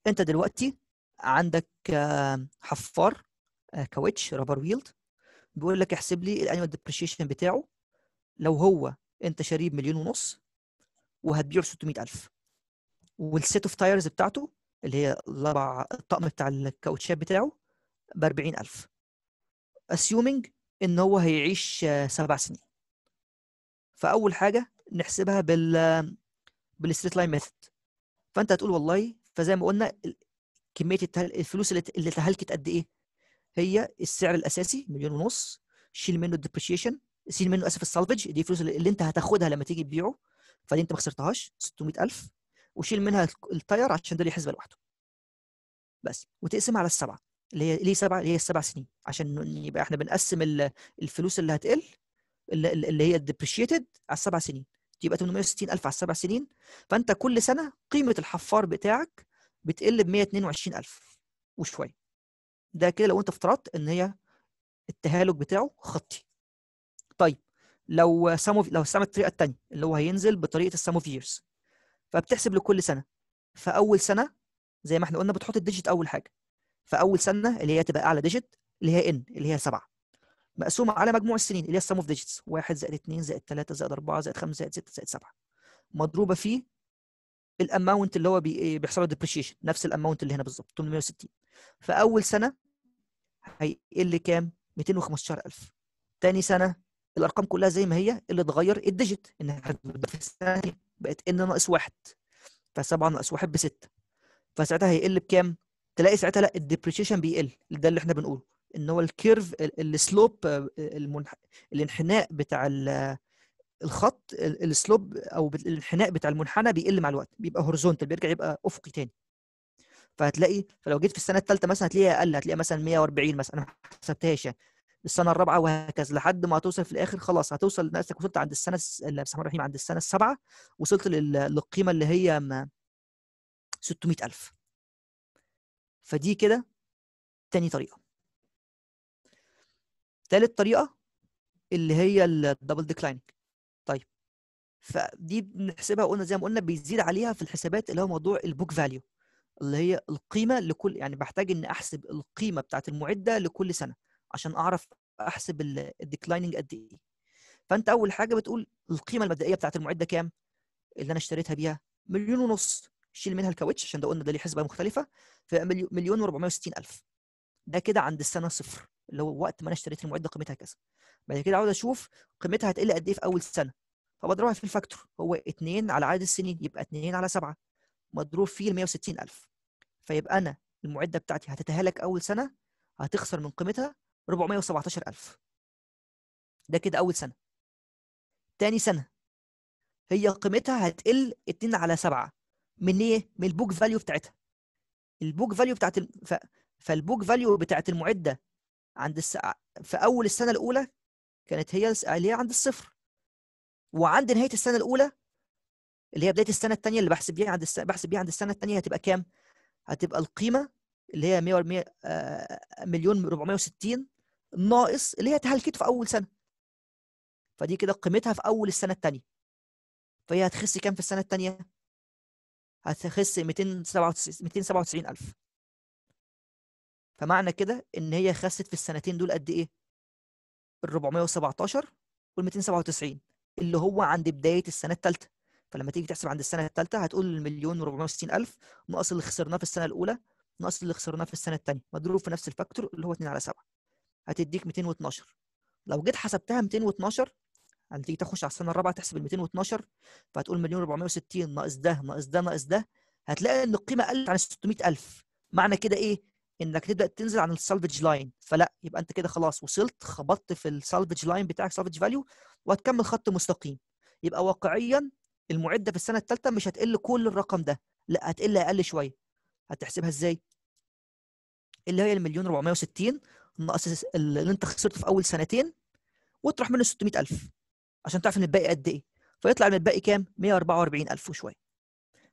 انت دلوقتي عندك حفار كاوتش رابر ويلد، بيقول لك احسب لي الانيوال ديبريشن بتاعه لو هو انت شاريه ب500,000 وهتبيعه ب600,000، والسيت اوف تايرز بتاعته اللي هي الطقم بتاع الكاوتشات بتاعه ب40,000، assuming ان هو هيعيش 7 سنين. فاول حاجه نحسبها بالستريت لاين ميثود. فانت هتقول والله، فزي ما قلنا كميه الفلوس اللي اتهلكت قد ايه؟ هي السعر الاساسي 500,000، شيل منه الديبريشن، شيل منه اسف السالفج، دي الفلوس اللي انت هتاخدها لما تيجي تبيعه، فدي انت ما خسرتهاش 600,000، وشيل منها التاير عشان ده ليه حسبه لوحده. بس وتقسم على 7 اللي هي ليه 7 اللي هي ال7 سنين، عشان يبقى احنا بنقسم الفلوس اللي هتقل اللي هي الديبريشيتد على 7 سنين، يبقى 860,000 على 7 سنين. فانت كل سنه قيمه الحفار بتاعك بتقل ب 122,000 وشويه. ده كده لو انت افترضت ان هي التهالك بتاعه خطي. طيب لو استعملت الطريقه الثانيه اللي هو هينزل بطريقه السام اوف ييرز، فبتحسب لكل سنه. فاول سنه زي ما احنا قلنا بتحط الديجيت اول حاجه، فاول سنه اللي هي تبقى اعلى ديجيت اللي هي ان اللي هي 7 مقسومه على مجموع السنين اللي هي السام اوف ديجيتس 1 + 2 + 3 + 4 + 5 + 6 + 7، مضروبه في الاماونت اللي هو بيحصل له ديبريشيشن، نفس الاماونت اللي هنا بالظبط 860. فاول سنه هيقل كام؟ 215,000. ثاني سنه الارقام كلها زي ما هي، اللي اتغير الديجيت ان في السنه دي بقت ان -1، ف7 - 1 ب6، فساعتها هيقل بكام؟ تلاقي ساعتها لا الديبريشيشن بيقل. ده اللي احنا بنقوله ان هو الكيرف السلوب الانحناء بتاع الخط، السلوب او الانحناء بتاع المنحنى بيقل مع الوقت، بيبقى هوريزونتال، بيرجع يبقى افقي تاني. فهتلاقي فلو جيت في السنه الثالثه مثلا هتلاقيها اقل، هتلاقيها مثلا 140 مثلا، انا ما حسبتهاش يعني، السنه الرابعه وهكذا لحد ما هتوصل في الاخر خلاص هتوصل نفسك وصلت عند السنه بسم الله الرحمن الرحيم عند السنه السابعه وصلت للقيمه اللي هي 600,000. فدي كده تاني طريقه. تالت طريقه اللي هي الدبل ديكلايننج. طيب فدي بنحسبها قلنا زي ما قلنا بيزيد عليها في الحسابات اللي هو موضوع البوك فاليو اللي هي القيمه لكل، يعني بحتاج ان احسب القيمه بتاعت المعده لكل سنه عشان اعرف احسب الديكلايننج قد ايه. فانت اول حاجه بتقول القيمه المبدئيه بتاعت المعده كام؟ اللي انا اشتريتها بيها 500,000، شيل منها الكاوتش عشان ده قلنا ده ليه حسبه مختلفه، فيبقى 1,460,000. ده كده عند السنه 0 اللي هو وقت ما انا اشتريت المعده قيمتها كذا. بعد كده عاوز اشوف قيمتها هتقل قد ايه في اول سنه، فبضربها في الفاكتور، هو 2 على عدد السنين يبقى 2 على 7 مضروب فيه 160,000. فيبقى انا المعده بتاعتي هتتهالك اول سنه، هتخسر من قيمتها 417,000. ده كده اول سنه. تاني سنه هي قيمتها هتقل 2 على 7 من ايه؟ من البوك فاليو بتاعتها. البوك فاليو بتاعت فالبوك فاليو بتاعت المعده عند في اول السنه الاولى كانت هي عند 0، وعند نهايه السنه الاولى اللي هي بدايه السنه الثانيه اللي بحسب بيها عند السنه الثانيه هتبقى كام؟ هتبقى القيمه اللي هي 1,460,000 ناقص اللي هي اتهلكت في اول سنه. فدي كده قيمتها في اول السنه الثانيه. فهي هتخس كام في السنه الثانيه؟ هتخس 297,000. فمعنى كده ان هي خست في السنتين دول قد ايه؟ ال 417 وال 297 اللي هو عند بدايه السنه الثالثه. فلما تيجي تحسب عند السنه الثالثه هتقول 1,460,000 ناقص اللي خسرناه في السنه الاولى ناقص اللي خسرناه في السنه الثانيه مضروب في نفس الفاكتور اللي هو 2 على 7، هتديك 212. لو جيت حسبتها 212 هتيجي تخش على السنه الرابعه تحسب ال 212، فهتقول 1,460 ناقص ده ناقص ده ناقص ده، هتلاقي ان القيمه قلت عن 600,000. معنى كده ايه؟ انك تبدا تنزل عن السالفج لاين. فلا يبقى انت كده خلاص وصلت خبطت في السالفج لاين بتاعك، سالفج فاليو، وهتكمل خط مستقيم. يبقى واقعيا المعده في السنه الثالثه مش هتقل كل الرقم ده، لا هتقل اقل شويه. هتحسبها ازاي؟ اللي هي 1,460 ناقص اللي انت خسرته في اول سنتين وتروح منه 600,000 عشان تعرف ان الباقي قد ايه. فيطلع المتبقي كام؟ 144,000 وشويه.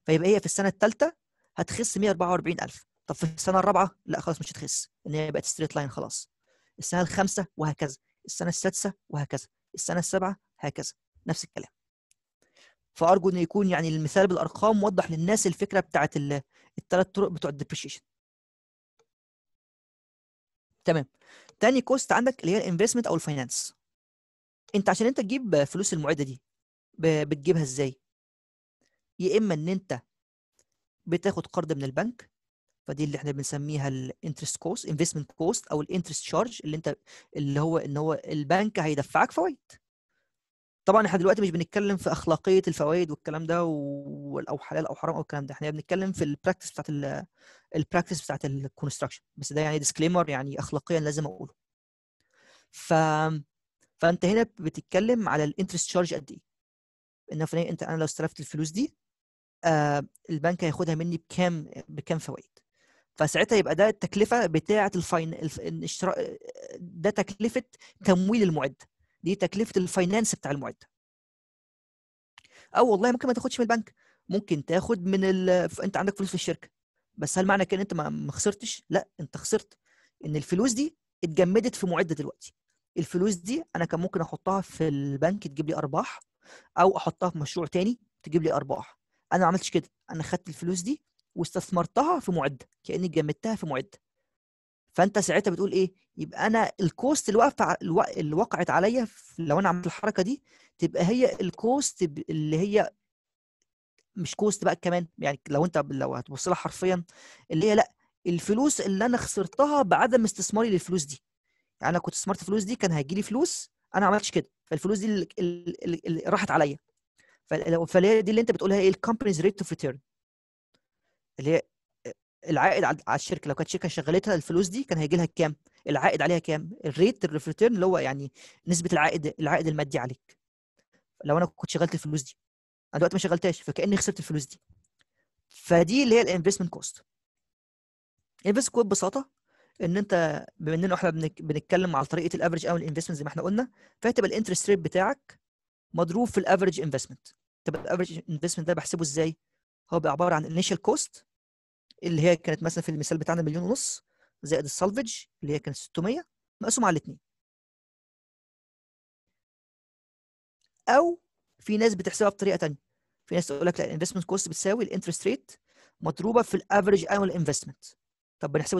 فيبقى هي في السنه الثالثه هتخس 144,000. طب في السنه الرابعه لا خلاص مش هتخس، ان هي بقت ستريت لاين خلاص. السنه الخامسه وهكذا، السنه السادسه وهكذا، السنه السابعه هكذا، نفس الكلام. فارجو ان يكون يعني المثال بالارقام وضح للناس الفكره بتاعت الثلاث طرق بتوع الديبريشن. تمام. تاني كوست عندك اللي هي الانفستمنت او الفاينانس. انت عشان انت تجيب فلوس المعده دي بتجيبها ازاي؟ يا اما ان انت بتاخد قرض من البنك، فدي اللي احنا بنسميها الانترست كوست، انفستمنت كوست او الانترست شارج، اللي هو البنك هيدفعك فوائد. طبعا احنا دلوقتي مش بنتكلم في اخلاقيه الفوائد والكلام ده او حلال او حرام او الكلام ده، احنا بنتكلم في البراكتس بتاعت الكونستراكشن، بس ده يعني ديسكليمر يعني اخلاقيا لازم اقوله. فانت هنا بتتكلم على الانترست شارج قد ايه؟ ان في انت انا لو استلفت الفلوس دي البنك هياخدها مني بكام فوائد؟ فساعتها يبقى ده التكلفه بتاعه ده تكلفه تمويل المعده، دي تكلفه الفاينانس بتاع المعده. او والله ممكن ما تاخدش من البنك، ممكن تاخد من انت عندك فلوس في الشركه، بس هل معنى كده انت ما خسرتش؟ لا، انت خسرت ان الفلوس دي اتجمدت في معده دلوقتي. الفلوس دي انا كان ممكن احطها في البنك تجيب لي ارباح، او احطها في مشروع تاني تجيب لي ارباح. انا ما عملتش كده، انا خدت الفلوس دي واستثمرتها في معده، كاني جمدتها في معده. فانت ساعتها بتقول ايه؟ يبقى انا الكوست اللي وقعت عليا لو انا عملت الحركه دي تبقى هي الكوست اللي هي مش كوست بقى كمان، يعني لو هتبص لها حرفيا اللي هي لا، الفلوس اللي انا خسرتها بعدم استثماري للفلوس دي. يعني انا كنت استثمرت الفلوس دي كان هيجي لي فلوس، انا ما عملتش كده، فالفلوس دي اللي راحت عليا. فهي دي اللي انت بتقولها ايه؟ الكومبانيز ريت اوف ريتيرن، اللي هي العائد على الشركه. لو كانت شركه شغلتها الفلوس دي كان هيجي لها كام؟ العائد عليها كام؟ الريت اوف ريتيرن اللي هو يعني نسبه العائد المادي عليك. لو انا كنت شغلت الفلوس دي، انا دلوقتي ما شغلتهاش، فكاني خسرت الفلوس دي. فدي اللي هي الانفستمنت كوست. الانفستمنت كوست ببساطه ان انت بما اننا احنا بنتكلم على طريقه الافريج او الانفستمنت زي ما احنا قلنا، فهتبقى الانترست ريت بتاعك مضروب في الافريج انفستمنت. تبقى الافريج انفستمنت ده بحسبه ازاي؟ هو بيبقى عباره عن الانيشال كوست اللي هي كانت مثلا في المثال بتاعنا 1,500,000 زائد السالفج اللي هي كانت 600 مقسوم على الاثنين. او في ناس بتحسبها بطريقه ثانيه، في ناس تقول لك لا، الانفستمنت كوست بتساوي الانترست ريت مضروبه في الافريج انوال انفستمنت. طب بنحسبه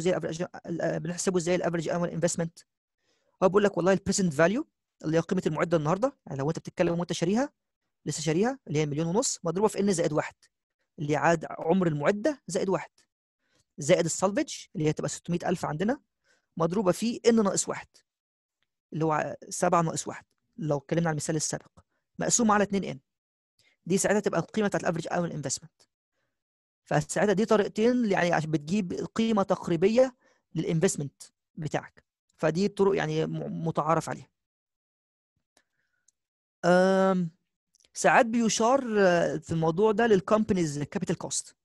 ازاي الافريج انوال انفستمنت؟ هو بيقول لك والله البريزنت فاليو اللي هي قيمه المعده النهارده، يعني لو انت بتتكلم وانت شاريها لسه شاريها اللي هي 1,500,000 مضروبه في ان زائد 1 اللي عاد عمر المعده زائد 1 زائد السالفج اللي هي تبقى 600,000 عندنا مضروبه في ان ناقص 1 اللي هو 7 ناقص 1 لو اتكلمنا على المثال السابق مقسوم على 2 ان. دي ساعتها تبقى القيمه بتاعت الافريج انوال انفستمنت. فساعتها دي طريقتين يعني عشان بتجيب قيمه تقريبيه للانفستمنت بتاعك، فدي طرق يعني متعارف عليها. ساعات بيشار في الموضوع ده للكومبانيز كابيتال كوست.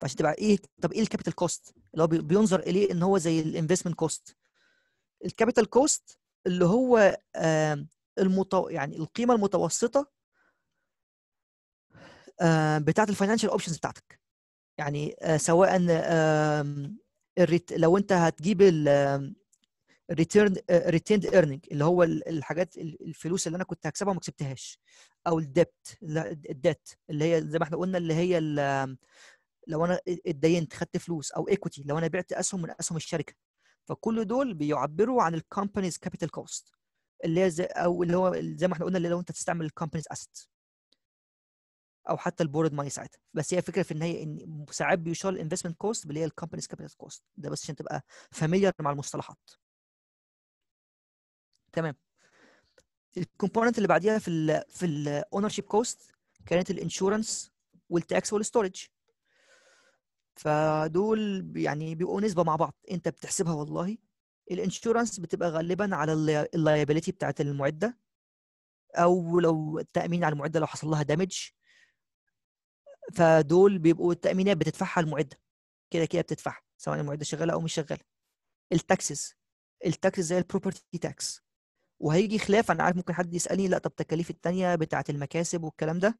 فعشان تبقى ايه؟ طب ايه الكابيتال كوست؟ اللي هو بينظر اليه ان هو زي الانفستمنت كوست. الكابيتال كوست اللي هو يعني القيمه المتوسطه بتاعت الفاينانشال اوبشنز بتاعتك. يعني سواء لو انت هتجيب ريتيند ايرنينج اللي هو الحاجات الفلوس اللي انا كنت هكسبها وما كسبتهاش، او الديت اللي هي زي ما احنا قلنا اللي هي لو انا اتدينت خدت فلوس، او ايكوتي لو انا بعت اسهم من اسهم الشركه. فكل دول بيعبروا عن الكومبانيز كابيتال كوست اللي هي او اللي هو زي ما احنا قلنا اللي لو انت تستعمل الكومبانيز اسيتس او حتى البورد ماني ساعتها. بس هي فكره في النهايه ان ساعات بيشار الانفستمنت كوست اللي هي الكومبانيز كابيتال كوست، ده بس عشان تبقى فاميليار مع المصطلحات. تمام. الكومبوننت اللي بعديها في الاونرشيب كوست كانت الانشورنس والتاكس والستورج. فدول يعني بيبقوا نسبه مع بعض انت بتحسبها. والله الانشورنس بتبقى غالبا على اللايبيليتي بتاعه المعده، او لو التامين على المعده لو حصل لها دامج، فدول بيبقوا التامينات بتدفعها المعده كده بتدفعها سواء المعده شغاله او مش شغاله. التاكسز زي البروبرتي تاكس وهيجي خلاف. انا عارف ممكن حد يسالني لا طب التكاليف الثانيه بتاعه المكاسب والكلام ده،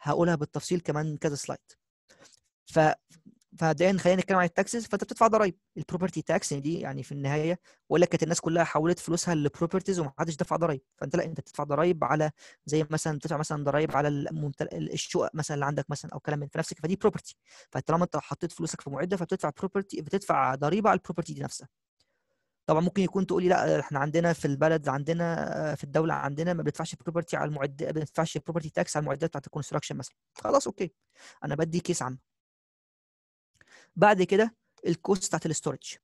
هقولها بالتفصيل كمان كذا سلايد. فمبدئيا خلينا نتكلم عن التاكسز. فانت بتدفع ضرايب، البروبرتي تاكس دي يعني في النهايه، ويقول لك كانت الناس كلها حولت فلوسها لبروبرتيز ومحدش دفع ضرايب، فانت لا انت بتدفع ضرايب على زي مثلا بتدفع مثلا ضرايب على الشقق مثلا اللي عندك مثلا او كلام من في نفسك، فدي بروبرتي. فطالما انت حطيت فلوسك في معده فبتدفع بروبرتي، بتدفع ضريبه على البروبرتي دي نفسها. طبعا ممكن يكون تقولي لا احنا عندنا في البلد، عندنا في الدوله عندنا ما بندفعش بروبرتي على المعده، ما بندفعش بروبرتي تاكس على المعدات بتاعت الكونستراكشن مثلا. خلاص اوكي، انا بدي كيس عام. بعد كده الكوست بتاعت الاستورج.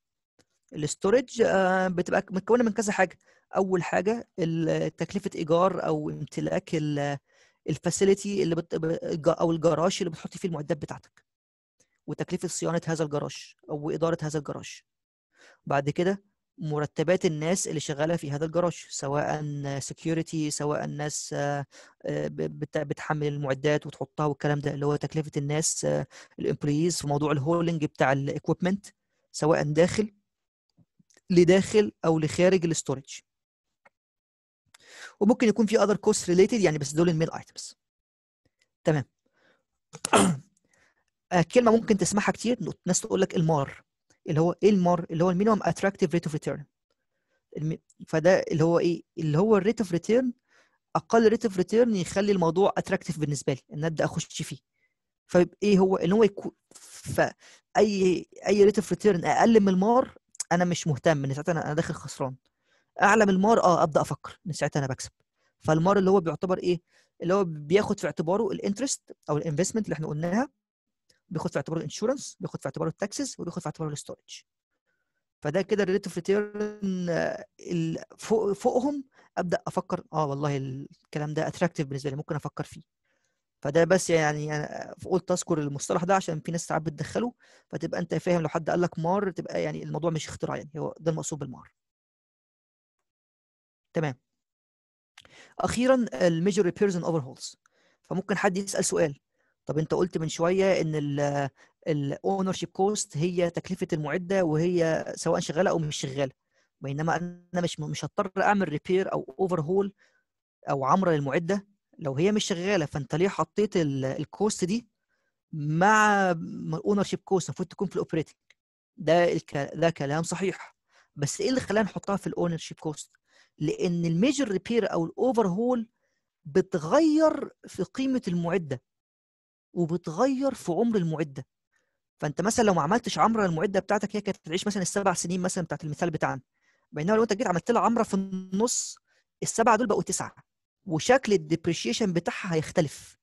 الاستورج بتبقى متكونه من كذا حاجه. اول حاجه تكلفه ايجار او امتلاك الفاسيلتي اللي او الجراج اللي بتحطي فيه المعدات بتاعتك، وتكلفه صيانه هذا الجراج او اداره هذا الجراج. بعد كده مرتبات الناس اللي شغاله في هذا الجراج، سواء سكيورتي، سواء ناس بتحمل المعدات وتحطها والكلام ده، اللي هو تكلفه الناس الامبلويز في موضوع الهولينج بتاع الاكويبمنت، سواء داخل لداخل او لخارج الاستورج. وممكن يكون في اذر كوست ريليتد يعني، بس دول المين ايتمز. تمام. كلمه ممكن تسمعها كتير، ناس تقول لك المار. اللي هو ايه المار؟ اللي هو المينيمم اتراكتيف ريت اوف ريتيرن. فده اللي هو ايه؟ اللي هو الريت اوف ريتيرن، اقل ريت اوف ريتيرن يخلي الموضوع اتراكتيف بالنسبه لي ان ابدا اخش فيه. فايه هو؟ ان هو يكون فاي ريت اوف ريتيرن اقل من المار انا مش مهتم، ان ساعتها انا داخل خسران. اعلى من المار ابدا افكر ان ساعتها انا بكسب. فالمار اللي هو بيعتبر ايه؟ اللي هو بياخد في اعتباره الانترست او الانفستمنت اللي احنا قلناها، بياخد في اعتباره الانشورنس، بياخد في اعتباره التاكسز، وبياخد في اعتباره الاستورج. فده كده الريت اوف ريتيرن فوقهم ابدا افكر والله الكلام ده اتراكتيف بالنسبه لي، ممكن افكر فيه. فده بس يعني انا قلت اذكر المصطلح ده عشان في ناس ساعات بتدخله، فتبقى انت فاهم لو حد قال لك مار تبقى يعني الموضوع مش اختراع، يعني هو ده المقصود بالمار. تمام. اخيرا الميجر ريبيرز اند اوفر هولز. فممكن حد يسال سؤال، طب انت قلت من شويه ان الاونر شيب كوست هي تكلفه المعده وهي سواء شغاله او مش شغاله، بينما انا مش هضطر اعمل ريبير او اوفر هول او عمره للمعده لو هي مش شغاله. فانت ليه حطيت الكوست دي مع الاونر شيب كوست؟ المفروض تكون في الاوبريتنج. ده كلام صحيح، بس ايه اللي خلانا نحطها في الاونر شيب كوست؟ لان الميجر ريبير او الاوفر هول بتغير في قيمه المعده وبتغير في عمر المعده. فانت مثلا لو ما عملتش عمره المعده بتاعتك، هي كانت بتعيش مثلا ال7 سنين مثلا بتاعت المثال بتاعنا، بينما لو انت جيت عملت لها عمره في النص، ال7 دول بقوا 9، وشكل الديبريشيشن بتاعها هيختلف.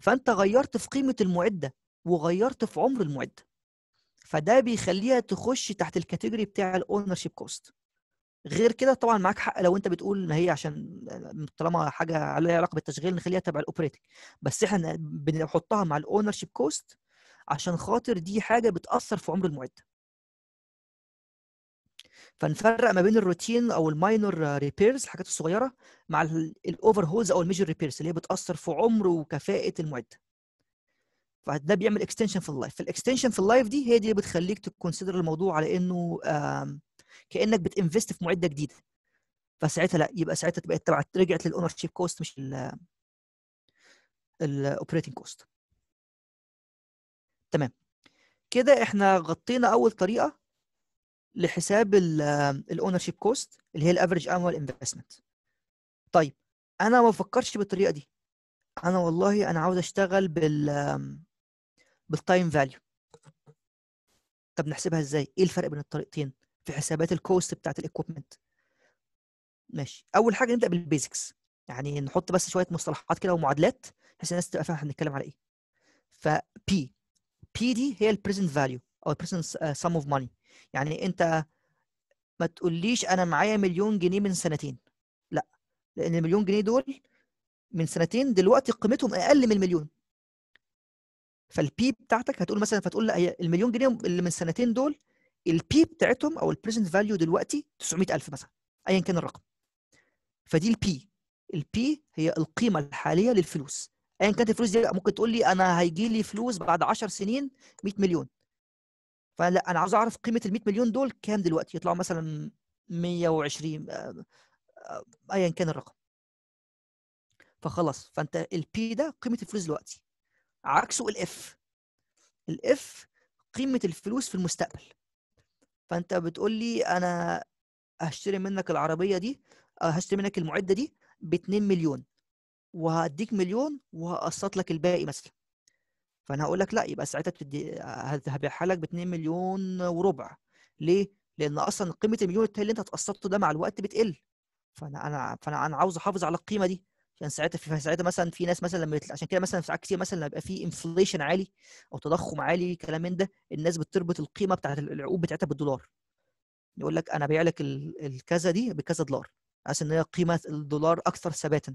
فانت غيرت في قيمه المعده وغيرت في عمر المعده، فده بيخليها تخش تحت الكاتيجوري بتاع الاونرشيب كوست. غير كده طبعا معاك حق لو انت بتقول ما هي، عشان طالما حاجه عليها علاقه بالتشغيل نخليها تبع الاوبريتنج، بس احنا بنحطها مع الاونر شيب كوست عشان خاطر دي حاجه بتاثر في عمر المعده. فنفرق ما بين الروتين او الماينور ريبيرز الحاجات الصغيره مع الاوفر هولز او الميجر ريبيرز اللي هي بتاثر في عمر وكفاءه المعده. فده بيعمل اكستنشن في اللايف، فالاكستنشن في اللايف دي هي دي اللي بتخليك تكونسيدر الموضوع على انه كانك بتنفست في معده جديده. فساعتها لا، يبقى ساعتها بقت رجعت للاونر شيب كوست مش الاوبريتنج كوست. تمام كده احنا غطينا اول طريقه لحساب الاونر شيب كوست اللي هي الافريج انوال انفستمنت. طيب انا ما بفكرش بالطريقه دي، انا والله انا عاوز اشتغل بالتايم فاليو. طب نحسبها ازاي؟ ايه الفرق بين الطريقتين في حسابات الكوست بتاعت الاكويبمنت؟ ماشي، اول حاجه نبدا بالبيزكس، يعني نحط بس شويه مصطلحات كده ومعادلات بحيث الناس تبقى فاهمه هنتكلم على ايه. ف بي دي هي البريزنت فاليو او البريزنت سم اوف ماني. يعني انت ما تقوليش انا معايا مليون جنيه من سنتين، لا، لان المليون جنيه دول من سنتين دلوقتي قيمتهم اقل من المليون. فالبي بتاعتك هتقول مثلا، فتقول لا هي المليون جنيه اللي من سنتين دول البي بتاعتهم او البريزنت فاليو دلوقتي 900,000 مثلا ايا كان الرقم. فدي البي هي القيمه الحاليه للفلوس ايا كانت الفلوس دي. ممكن تقول لي انا هيجي لي فلوس بعد 10 سنين 100 مليون، فلا انا عاوز اعرف قيمه ال 100 مليون دول كام دلوقتي، يطلعوا مثلا 120 ايا كان الرقم. فخلاص، فانت البي ده قيمه الفلوس دلوقتي، عكسه الاف. الاف قيمه الفلوس في المستقبل. فانت بتقول لي انا هشتري منك العربيه دي، هشتري منك المعده دي ب 2 مليون وهديك مليون وهقسط لك الباقي مثلا. فانا هقول لك لا، يبقى ساعتها هبيعها لك ب 2 مليون وربع. ليه؟ لان اصلا قيمه المليون التاني اللي انت هتقسطه ده مع الوقت بتقل. فانا عاوز احافظ على القيمه دي، عشان ساعتها مثلا في ناس مثلا لما عشان كده مثلا في ساعات كتير مثلا لما يبقى في انفليشن عالي او تضخم عالي كلام من ده، الناس بتربط القيمه بتاعت العقود بتاعتها بالدولار. يقول لك انا بايع لك الكذا دي بكذا دولار، عشان ان هي قيمه الدولار اكثر ثباتا.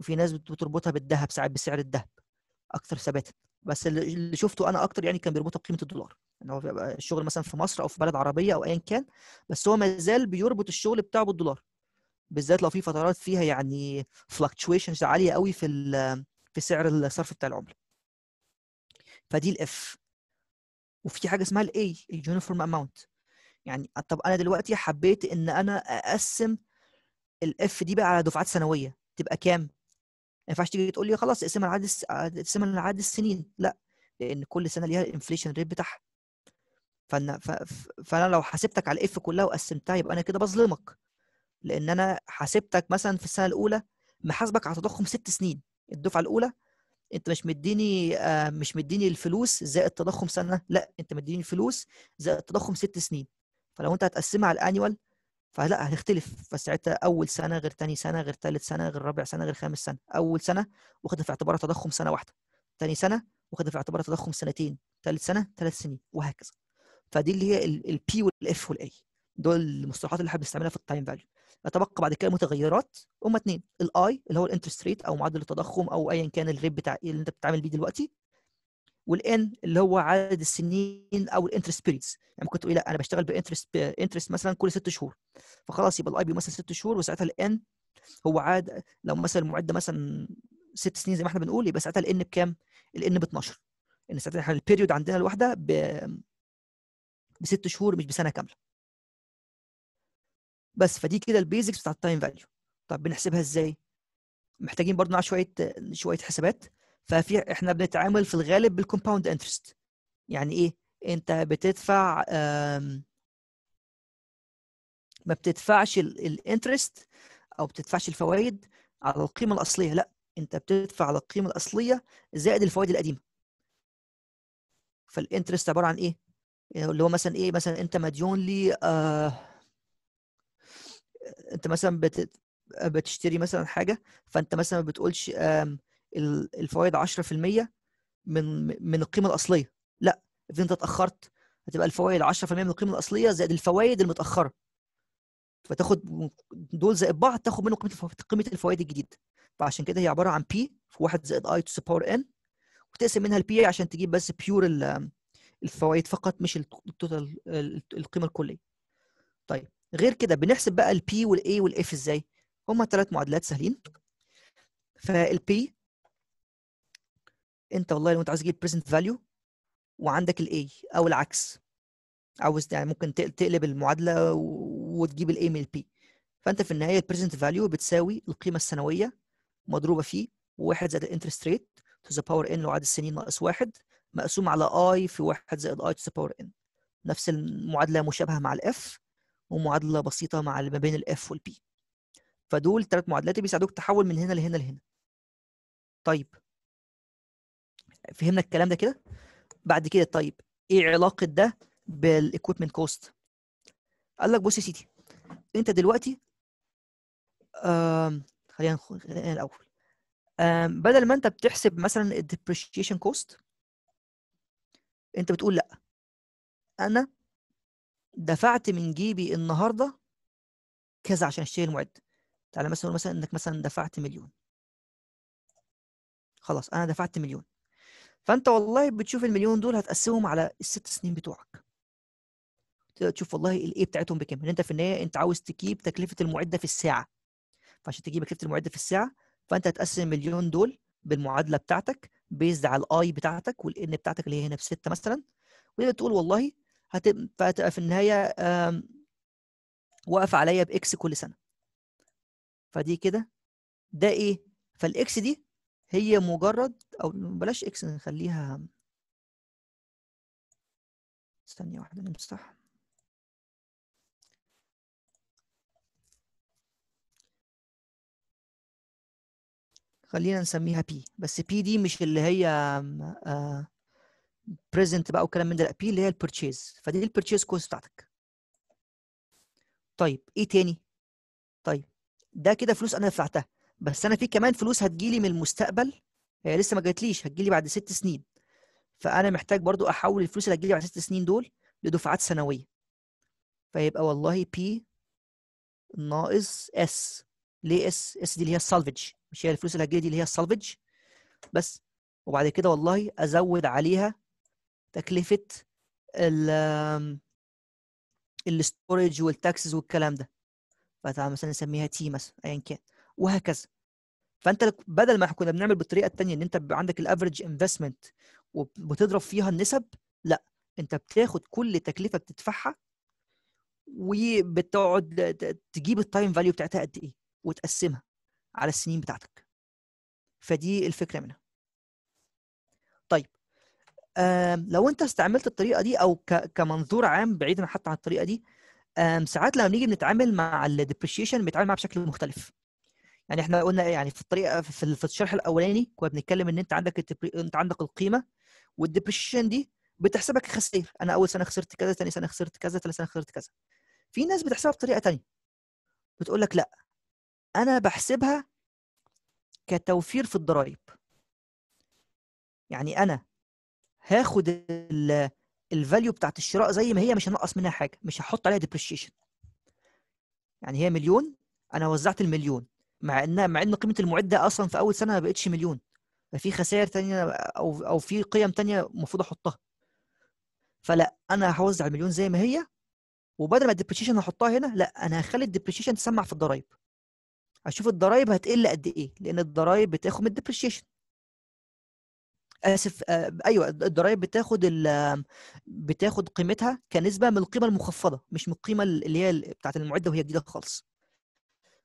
وفي ناس بتربطها بالذهب ساعات، بسعر الذهب اكثر ثباتا. بس اللي شفته انا اكتر يعني كان بيربطها بقيمه الدولار، ان يعني هو بيبقى الشغل مثلا في مصر او في بلد عربيه او ايا كان، بس هو ما زال بيربط الشغل بتاعه بالدولار، بالذات لو في فترات فيها يعني فلكتشويشنز عاليه قوي في سعر الصرف بتاع العمله. فدي الاف. وفي حاجه اسمها الاي، اليونيفورم اماونت. يعني طب انا دلوقتي حبيت ان انا اقسم الاف دي بقى على دفعات سنويه، تبقى كام؟ ما ينفعش تيجي تقول لي خلاص اقسمها على عدد، اقسمها على عدد السنين، لا، لان كل سنه ليها الانفليشن ريت بتاعها. فانا لو حاسبتك على الاف كلها وقسمتها يبقى انا كده بظلمك، لان انا حاسبتك مثلا في السنه الاولى، محاسبك على تضخم 6 سنين الدفعه الاولى، انت مش مديني الفلوس زائد تضخم سنه، لا، انت مديني الفلوس زائد تضخم 6 سنين. فلو انت هتقسمها على الانيوال فلا هتختلف، فساعتها اول سنه غير ثاني سنه غير ثالث سنه غير رابع سنه غير خامس سنه. اول سنه واخدها في اعتبارها تضخم سنه واحده، ثاني سنه واخدها في اعتبارها تضخم سنتين، ثالث سنه 3 سنين، وهكذا. فدي اللي هي البي والاف والاي، دول المصطلحات اللي احنا بنستعملها في التايم فاليو. يتبقى بعد كده متغيرات هما اتنين، الاي اللي هو الانترست ريت او معدل التضخم او ايا كان الريت بتاع اللي انت بتتعامل بيه دلوقتي، والان اللي هو عدد السنين او الانترست بيريدز. يعني ممكن تقول لا انا بشتغل بانترست مثلا كل 6 شهور، فخلاص يبقى الاي بيمثل 6 شهور، وساعتها الان هو عاد لو مثلا المعده مثلا 6 سنين زي ما احنا بنقول، يبقى ساعتها الان بكام؟ الان ب 12، ان ساعتها احنا البيريود عندنا الواحده ب6 شهور مش بسنه كامله. بس فدي كده البيزكس بتاع التايم فاليو. طب بنحسبها ازاي؟ محتاجين برضه شويه حسابات. ففي احنا بنتعامل في الغالب بالكومباوند انترست. يعني ايه؟ انت بتدفع ما بتدفعش الانترست او بتدفعش الفوائد على القيمه الاصليه، لا، انت بتدفع على القيمه الاصليه زائد الفوائد القديمه. فالانترست عباره عن ايه؟ اللي هو مثلا ايه، مثلا انت مديون لي انت مثلا بتشتري مثلا حاجه، فانت مثلا ما بتقولش الفوائد 10% من القيمه الاصليه، لا، اذا انت اتاخرت هتبقى الفوائد 10% من القيمه الاصليه زائد الفوائد المتاخره، فتاخد دول زائد بعض، تاخد منه قيمه الفوائد الجديده. فعشان كده هي عباره عن بي في 1 زائد اي تو ذا باور ان، وتقسم منها البي عشان تجيب بس بيور الفوائد فقط، مش التوتال القيمه الكليه. طيب غير كده بنحسب بقى البي والاي والاف ازاي؟ هما 3 معادلات سهلين. فالبي انت والله لو انت عايز تجيب بريزنت فاليو، وعندك الاي او العكس، عاوز يعني ممكن تقلب المعادله وتجيب الاي من البي. فانت في النهايه البريزنت فاليو بتساوي القيمه السنويه مضروبه في 1 زائد الانترست ريت تو ذا باور ان، وعدد السنين ناقص 1، مقسوم على اي في 1 زائد اي تو ذا باور ان. نفس المعادله مشابهه مع الاف، ومعادله بسيطه مع ما بين الاف والبي. فدول 3 معادلات بيساعدوك تحول من هنا لهنا لهنا. طيب فهمنا الكلام ده كده؟ بعد كده طيب ايه علاقه ده بالايكويبمنت كوست؟ قال لك بص يا سيدي، انت دلوقتي خلينا ندخل الاول، بدل ما انت بتحسب مثلا الديبريشيشن كوست، انت بتقول لا، انا دفعت من جيبي النهارده كذا عشان اشتري المعد. تعالى مثلا مثلا انك مثلا دفعت مليون، خلاص انا دفعت مليون، فانت والله بتشوف المليون دول هتقسمهم على ال6 سنين بتوعك، تقدر تشوف والله الايه بتاعتهم بكام. لان انت في النهايه انت عاوز تجيب تكلفه المعده في الساعه، فعشان تجيب تكلفه المعده في الساعه فانت هتقسم المليون دول بالمعادله بتاعتك بيزد على الاي بتاعتك والان بتاعتك اللي هي هنا ب6 مثلا، وتقدر تقول والله هتبقى في النهايه واقف عليا باكس كل سنه. فدي كده ده ايه؟ فالاكس دي هي مجرد، او بلاش اكس نخليها، ثانية واحدة نمسح. خلينا نسميها بي، بس بي دي مش اللي هي بريزنت بقى وكلام من ده، لا بي اللي هي البرتشيز، فدي البرتشيز كوست بتاعتك. طيب ايه تاني؟ طيب ده كده فلوس انا دفعتها، بس انا في كمان فلوس هتجيلي من المستقبل، هي لسه ما جاتليش، هتجيلي بعد 6 سنين، فانا محتاج برضو احول الفلوس اللي هتجيلي بعد 6 سنين دول لدفعات سنويه، فيبقى والله بي ناقص اس. ليه اس؟ اس دي اللي هي السالفج، مش هي الفلوس اللي هتجيلي دي اللي هي السالفج بس، وبعد كده والله ازود عليها تكلفه الستورج والتاكسز والكلام ده، فتعال مثلا نسميها تي مثلا ايا كان، وهكذا. فانت بدل ما كنا بنعمل بالطريقه الثانيه ان انت بيبقى عندك الافريج انفستمنت وبتضرب فيها النسب، لا انت بتاخد كل تكلفه بتدفعها وبتقعد تجيب التايم فاليو بتاعتها قد ايه وتقسمها على السنين بتاعتك. فدي الفكره منها. طيب لو انت استعملت الطريقه دي او كمنظور عام بعيدا حتى عن الطريقه دي، ساعات لما بنيجي بنتعامل مع الديبريشيشن بنتعامل معاه بشكل مختلف. يعني احنا قلنا يعني في الطريقه في الشرح الاولاني كنا بنتكلم ان انت عندك القيمه، والديبريشيشن دي بتحسبها كخسائر، انا اول سنه خسرت كذا، ثاني سنه خسرت كذا، ثالث سنه خسرت كذا. في ناس بتحسبها بطريقه ثانيه، بتقول لك لا انا بحسبها كتوفير في الضرائب، يعني انا هاخد الفاليو بتاعت الشراء زي ما هي، مش هنقص منها حاجه، مش هحط عليها ديبريشيشن. يعني هي مليون، انا وزعت المليون، مع ان قيمه المعده اصلا في اول سنه ما بقتش مليون، ففي خسائر ثانيه او في قيم ثانيه المفروض احطها. فلا انا هوزع المليون زي ما هي، وبدل ما الديبريشيشن هحطها هنا، لا انا هخلي الديبريشيشن تسمع في الضرايب، اشوف الضرايب هتقل قد ايه، لان الضرايب بتاخد من الديبريشيشن. اسف ايوه، الضرايب بتاخد قيمتها كنسبه من القيمه المخفضه، مش من القيمه اللي هي بتاعت المعده وهي جديده خالص.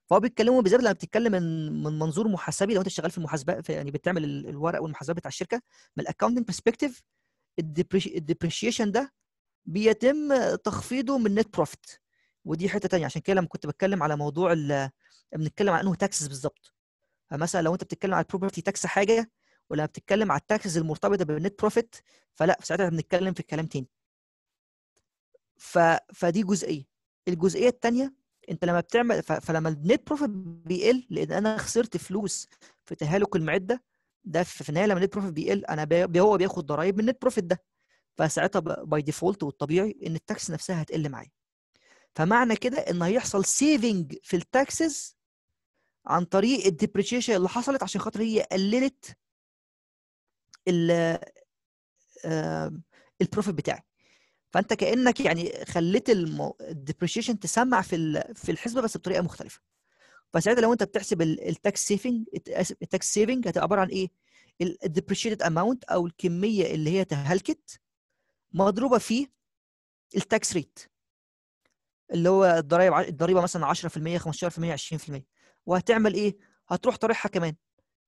فهو بيتكلموا بالذات لما بتتكلم من منظور محاسبي، لو انت شغال في المحاسبه، يعني بتعمل الورق والمحاسبه بتاع الشركه، من الاكونتنج برسبكتيف الديبريشيشن ده بيتم تخفيضه من نت بروفيت، ودي حته ثانيه. عشان كده لما كنت بتكلم على موضوع بنتكلم عن انه تاكسز بالظبط، فمثلا لو انت بتتكلم على البروبرتي تاكس حاجه، ولما بتتكلم على التاكسز المرتبطه بالنت بروفيت، فلا ساعتها بنتكلم في كلام تاني. فدي جزئيه. الجزئيه الثانيه، انت لما بتعمل فلما النت بروفيت بيقل، لان انا خسرت فلوس في تهالك المعده ده، في النهايه لما النت بروفيت بيقل انا هو بياخد ضرايب من النت بروفيت ده، فساعتها باي ديفولت والطبيعي ان التاكس نفسها هتقل معايا. فمعنى كده ان هيحصل سيفنج في التاكسز عن طريق الديبريشيشن اللي حصلت، عشان خاطر هي قللت البروفيت بتاعي. فانت كانك يعني خليت الديبريشيشن تسمع في الحسبه، بس بطريقه مختلفه. فساعتها لو انت بتحسب التاكس سيفنج هتبقى عباره عن ايه؟ الديبريشيتد اماونت او الكميه اللي هي تهلكت مضروبه في التاكس ريت، اللي هو الضريبه مثلا 10%، 15%، 20%. وهتعمل ايه؟ هتروح طرحها كمان.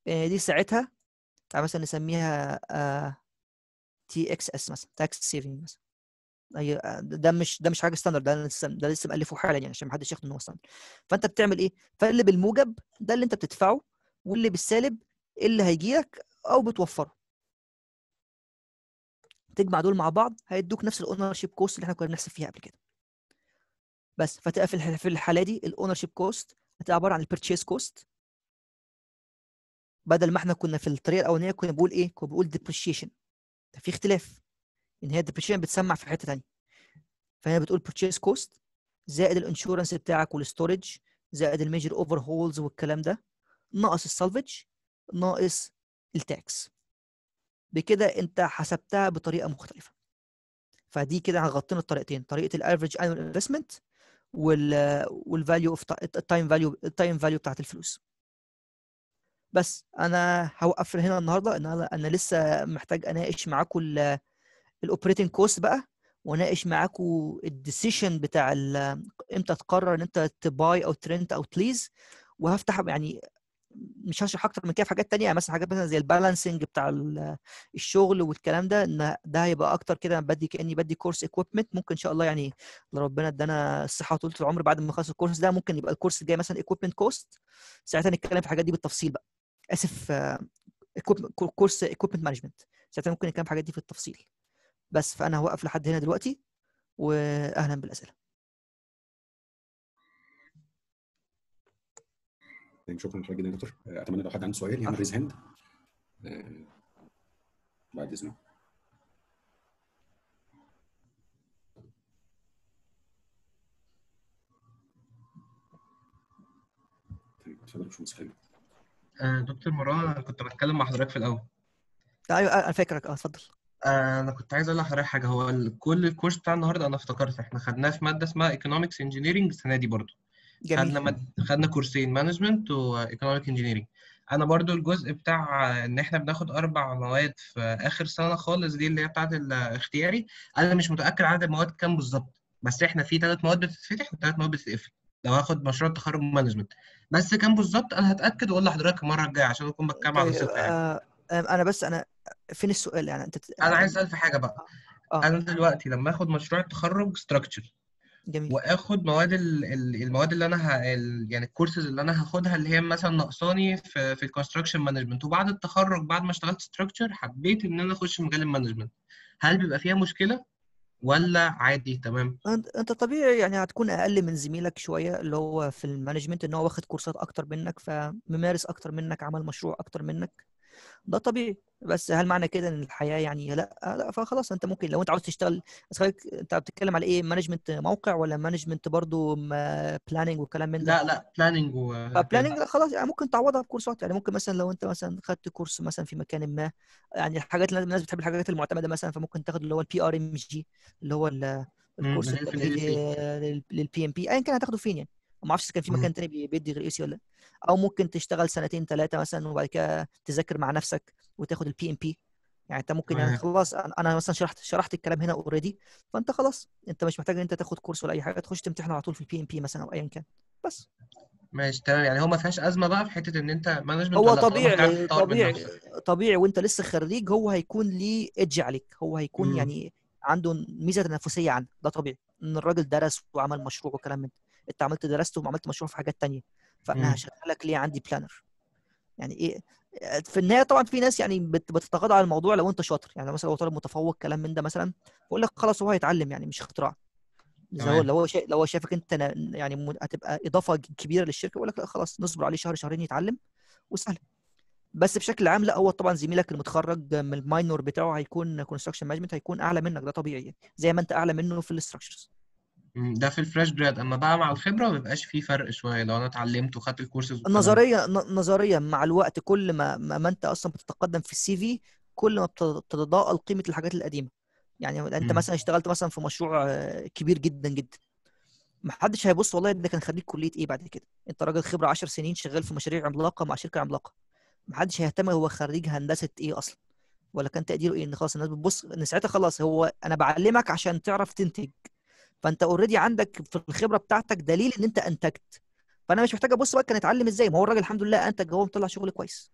دي ساعتها مثلا نسميها تي اكس اس مثلا، تاكس سيفنج مثلا. ده مش حاجه ستاندرد، ده لسه مالفه حالا، يعني عشان ما حدش ياخد ان هو ستاندرد. فانت بتعمل ايه؟ فاللي بالموجب ده اللي انت بتدفعه، واللي بالسالب اللي هيجيلك او بتوفره. تجمع دول مع بعض هيدوك نفس الاونر شيب كوست اللي احنا كنا بنحسب فيها قبل كده. بس فتبقى في الحاله دي الاونر شيب كوست هتبقى عباره عن البيرتشيز كوست. بدل ما احنا كنا في الطريقه الاولانيه كنا بنقول ايه؟ كنا بنقول ديبريشيشن. في اختلاف ان هي الديبريشيشن بتسمع في حته ثانيه، فهي بتقول بيرتشيز كوست زائد الانشورنس بتاعك والستورج زائد الميجر اوفر هولز والكلام ده، ناقص السالفج ناقص التاكس. بكده انت حسبتها بطريقه مختلفه. فدي كده غطينا الطريقتين، طريقه الافريج انوال انفستمنت والفاليو اوف التايم فاليو بتاعت الفلوس. بس انا هوقف هنا النهارده، ان انا لسه محتاج اناقش معاكم الاوبريتنج كوست بقى، واناقش معاكم الديسيشن بتاع امتى تقرر ان انت تباي او ترنت او تليز، وهفتح يعني مش هشرح اكتر من كده في حاجات تانية، مثلا حاجات مثلا زي البالانسنج بتاع الشغل والكلام ده، ان ده هيبقى اكتر كده بدي كاني بدي كورس اكويبمنت. ممكن ان شاء الله يعني ربنا ادانا الصحه وطولة العمر بعد ما اخلص الكورس ده ممكن يبقى الكورس الجاي مثلا اكويبمنت كوست، ساعتها نتكلم في الحاجات دي بالتفصيل بقى. اسف كورس اكويبمنت مانجمنت، ساعتها ممكن نتكلم في الحاجات دي في التفصيل. بس فانا هوقف لحد هنا دلوقتي، واهلا بالاسئله. شكرا لحضرتك جدا يا دكتور. اتمنى لو حد عنده سؤال يعمل ريز هاند بعد اذنك. طيب اتفضل يا باشمهندس خالد. دكتور مروان، انا كنت بتكلم مع حضرتك في الاول. ايوه انا فاكرك. اتفضل. انا كنت عايز اقول لحضرتك حاجه. هو كل الكورس بتاع النهارده انا افتكرت احنا خدناه في ماده اسمها ايكونومكس انجينيرنج السنه دي برضه. خدنا كورسين مانجمنت وايكونوميك انجينيرنج. انا برضو الجزء بتاع ان احنا بناخد 4 مواد في اخر سنه خالص دي اللي هي بتاعه الاختياري، انا مش متاكد عدد المواد كام بالظبط، بس احنا في 3 مواد بتتفتح و3 مواد بتتقفل لو هاخد مشروع التخرج مانجمنت، بس كام بالظبط انا هتاكد واقول لحضرتك المره الجايه عشان اكون بتكلم على الثقه يعني. انا فين السؤال يعني انت انا عايز اسال في حاجه بقى. انا دلوقتي لما اخد مشروع التخرج ستراكشر جميل. واخد مواد المواد اللي انا يعني الكورسز اللي انا هاخدها اللي هي مثلا ناقصاني في الكونستراكشن مانجمنت، وبعد التخرج بعد ما اشتغلت ستراكشر حبيت ان انا اخش مجال المانجمنت، هل بيبقى فيها مشكله ولا عادي تمام؟ انت طبيعي يعني هتكون اقل من زميلك شويه اللي هو في المانجمنت، ان هو واخد كورسات اكتر منك، فممارس اكتر منك، عمل مشروع اكتر منك، ده طبيعي. بس هل معنى كده ان الحياه يعني لا فخلاص انت ممكن لو انت عاوز تشتغل، بس انت بتتكلم على ايه، مانجمنت موقع ولا مانجمنت برضو بلاننج وكلام من ده؟ لا بلاننج بلاننج لا خلاص يعني ممكن تعوضها بكورسات. يعني ممكن مثلا لو انت مثلا خدت كورس مثلا في مكان ما، يعني الحاجات اللي الناس بتحب الحاجات المعتمده مثلا، فممكن تاخد اللي هو الPRMG اللي هو الكورس للPMP ايا كان هتاخده فين يعني، ما اعرفش كان في مكان تاني بيدي غير AC ولا لا. او ممكن تشتغل 2 3 سنين مثلا وبعد كده تذاكر مع نفسك وتاخد الPMP. يعني انت ممكن يعني خلاص انا مثلا شرحت الكلام هنا اوريدي، فانت خلاص انت مش محتاج ان انت تاخد كورس ولا اي حاجه، تخش تمتحن على طول في الPMP مثلا او ايا كان. بس ماشي تمام. يعني هو ما فيهاش ازمه بقى في حته ان انت مانجمنت، هو طبيعي وانت لسه خريج هو هيكون ليه ايدج عليك، هو هيكون يعني عنده ميزه تنافسيه عنك، ده طبيعي ان الراجل درس وعمل مشروع وكلام من ده، انت عملت درست وعملت مشروع في حاجات ثانيه، فانا هشغلك ليه عندي بلانر. يعني ايه في النهايه طبعا في ناس يعني بتتغاضى على الموضوع لو انت شاطر، يعني مثلا لو طالب متفوق كلام من ده مثلا بقول لك خلاص هو هيتعلم يعني مش اختراع، لو هو شافك انت يعني هتبقى اضافه كبيره للشركه بقول لك لا خلاص نصبر عليه 1 2 شهر يتعلم وسهل. بس بشكل عام لا، هو طبعا زميلك المتخرج من الماينور بتاعه هيكون كونستراكشن مانجمنت هيكون اعلى منك، ده طبيعي زي ما انت اعلى منه في الاستراكشرز. ده في الفريش جراد، اما بقى مع الخبره ما بيبقاش فيه فرق شويه لو انا اتعلمت وخدت الكورسز نظريا مع الوقت، كل ما انت اصلا بتتقدم في السي في كل ما بتتضاءل قيمه الحاجات القديمه. يعني انت مثلا اشتغلت مثلا في مشروع كبير جدا جدا، ما حدش هيبص والله ده كان خريج كليه ايه بعد كده، انت راجل خبره 10 سنين شغال في مشاريع عملاقه مع شركه عملاقه، ما حدش هيهتم هو خريج هندسه ايه اصلا ولا كان تقديره ايه، ان خلاص الناس بتبص ان ساعتها خلاص هو انا بعلمك عشان تعرف تنتج، فانت اوريدي عندك في الخبره بتاعتك دليل ان انت انتجت، فانا مش محتاج ابص بقى كان اتعلم ازاي، ما هو الراجل الحمد لله انتج هو مطلع شغل كويس.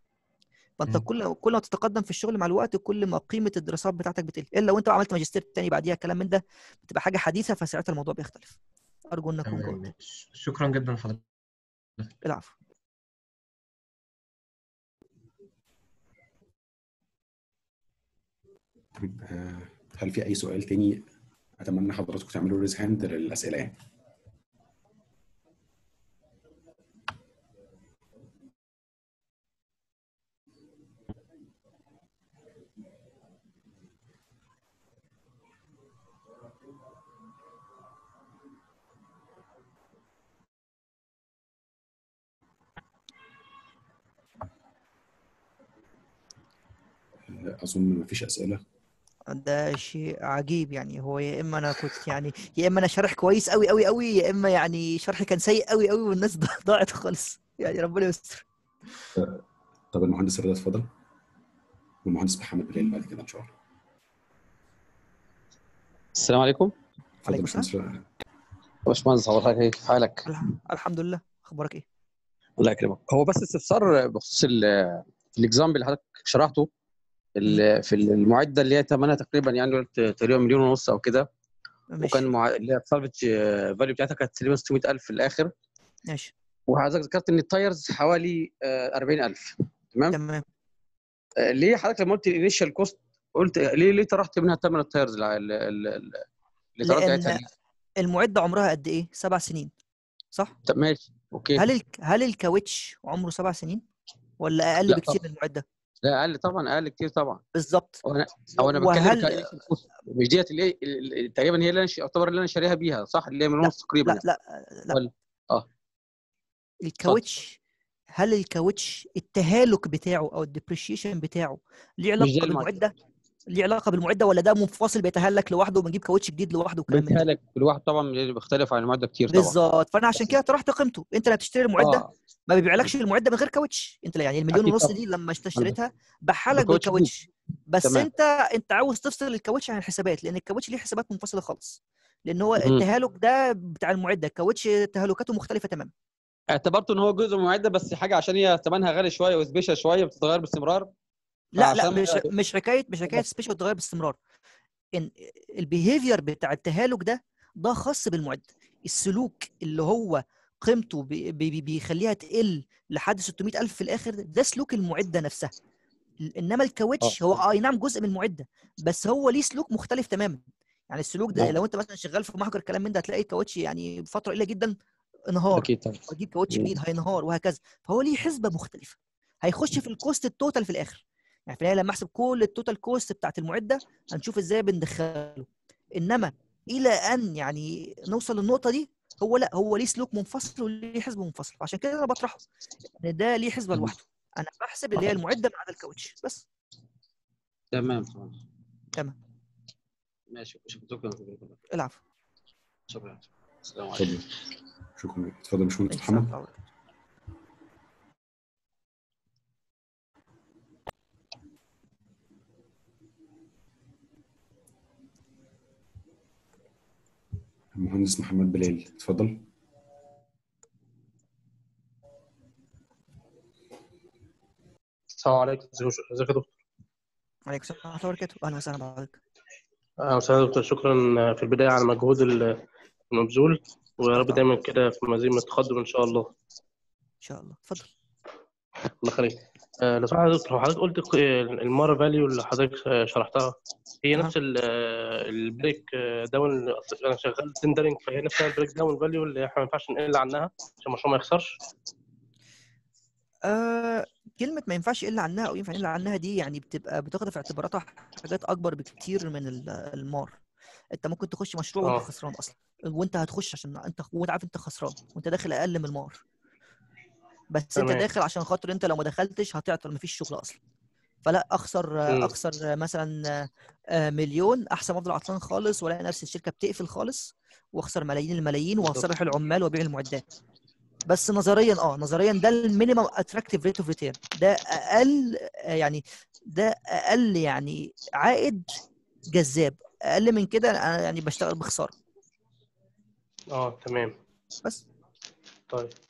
فانت كل ما تتقدم في الشغل مع الوقت كل ما قيمه الدراسات بتاعتك بتقل، الا لو انت عملت ماجستير تاني بعديها الكلام من ده بتبقى حاجه حديثه، فساعتها الموضوع بيختلف. ارجو انكم جاوبتوا. شكرا جدا لحضرتك. العفو. طيب هل في اي سؤال تاني؟ اتمنى حضراتكم تعملوا ريز هاند للاسئله يعني. اظن ما فيش اسئله. ده شيء عجيب يعني، هو يا اما انا كنت يعني يا اما انا شارح كويس قوي قوي قوي، يا اما يعني شرحي كان سيء قوي قوي والناس ضاعت خالص يعني، ربنا يستر. طب المهندس رضا اتفضل، والمهندس محمد بلال بعد كده ان شاء الله. السلام عليكم. وعليكم السلام. باشمهندس حضرتك كيف حالك؟ الحمد لله، اخبارك ايه؟ الله يكرمك. هو بس استفسار بخصوص الاكزامبل اللي حضرتك شرحته في المعده اللي هي ثمنها تقريبا يعني تقريبا 1.5 مليون او كده، وكان اللي هي السالفج فاليو بتاعتها كانت تقريبا 600,000 في الاخر. ماشي. وحضرتك ذكرت ان التايرز حوالي 40,000. تمام؟ تمام. ليه حضرتك لما قلت الانيشال كوست قلت ليه طرحت منها ثمن التايرز اللي طرحت بتاعتها؟ المعده عمرها قد ايه؟ 7 سنين. صح؟ طب ماشي اوكي. هل الكاوتش عمره 7 سنين ولا اقل بكتير من المعده؟ لا اقل طبعا، اقل كتير طبعا. بالظبط. هو انا بتكلم مش ديت اللي تقريبا هي اللي انا يعتبر اللي انا شاريها بيها، صح؟ اللي هي من ونص تقريبا. لا لا لا الكاوتش، هل الكاوتش التهالك بتاعه او الديبريشيشن بتاعه ليه علاقه بالمعده؟ ليه علاقه بالمعده ولا ده منفصل بيتهلك لوحده وبنجيب كاوتش جديد لوحده والكلام ده؟ بيتهلك لوحده طبعا، بيختلف عن المعده كتير طبعا. بالظبط. فانا عشان كده طرحت قيمته. انت اللي بتشتري المعده ما بيبيعلكش المعده من غير كاوتش. انت يعني 1.5 مليون دي لما اشتريتها بحالك بالكاوتش بس. تمام. انت عاوز تفصل الكاوتش عن الحسابات لان الكاوتش ليه حسابات منفصله خالص، لان هو التهالك ده بتاع المعده، الكاوتش تهالكاته مختلفه تماما. اعتبرته ان هو جزء من المعده بس حاجه عشان هي ثمنها غالي شويه وسبيشال شويه بتتغير باستمرار. لا مش حكايه سبيشال بتتغير باستمرار. ان البيهيفير بتاع التهالك ده خاص بالمعده. السلوك اللي هو قيمته بيخليها تقل لحد 600,000 في الاخر، ده سلوك المعده نفسها. انما الكاوتش هو اي نعم جزء من المعده بس هو ليه سلوك مختلف تماما. يعني السلوك ده لو انت مثلا شغال في محجر كلام من ده هتلاقي الكاوتش يعني فتره قليله جدا انهار، اجيب كاوتش جديد هينهار وهكذا. فهو ليه حسبه مختلفه هيخش في الكوست التوتال في الاخر. يعني في النهايه لما احسب كل التوتال كوست بتاعت المعده هنشوف ازاي بندخله. انما الى ان يعني نوصل للنقطه دي هو لا، هو ليه سلوك منفصل وليه حسبه منفصل. عشان كده انا بطرحه ان ده ليه حسبه لوحده. انا بحسب اللي هي المعده من عدا الكاوتش بس. تمام تمام ماشي. شكرا. العفو. شكرا. السلام عليكم. شكرا. اتفضل يا باشمهندس محمد. المهندس محمد بلال اتفضل. السلام عليكم. ازيك يا دكتور؟ وعليكم السلام ورحمه الله وبركاته. اهلا وسهلا بحضرتك. اهلا وسهلا يا دكتور. شكرا في البدايه على المجهود المبذول، ويا رب دايما كده في مزيد من التقدم ان شاء الله. ان شاء الله. اتفضل. الله يخليك. لو سمحت يا دكتور، حضرتك قلت المار فاليو اللي حضرتك شرحتها هي نفس البريك داون. انا شغال تندرنج فهي نفس البريك داون فاليو اللي احنا ما ينفعش نقل عنها عشان المشروع ما يخسرش. كلمه ما ينفعش يقل عنها او ينفع يقل عنها دي يعني بتبقى بتاخد في اعتباراتها حاجات اكبر بكتير من المار. انت ممكن تخش مشروع وانت خسران اصلا، وانت هتخش عشان انت وانت عارف انت خسران وانت داخل اقل من المار بس. تمام. انت داخل عشان خاطر انت لو ما دخلتش هتعطل، مفيش شغل اصلا. فلا اخسر مثلا 1 مليون احسن ما افضل عطلان خالص والاقي نفس الشركه بتقفل خالص واخسر ملايين الملايين واصرح العمال وابيع المعدات. بس نظريا ده المينيمم اتراكتيف ريت اوف ريتيرن. ده اقل يعني عائد جذاب. اقل من كده انا يعني بشتغل بخساره. تمام. بس طيب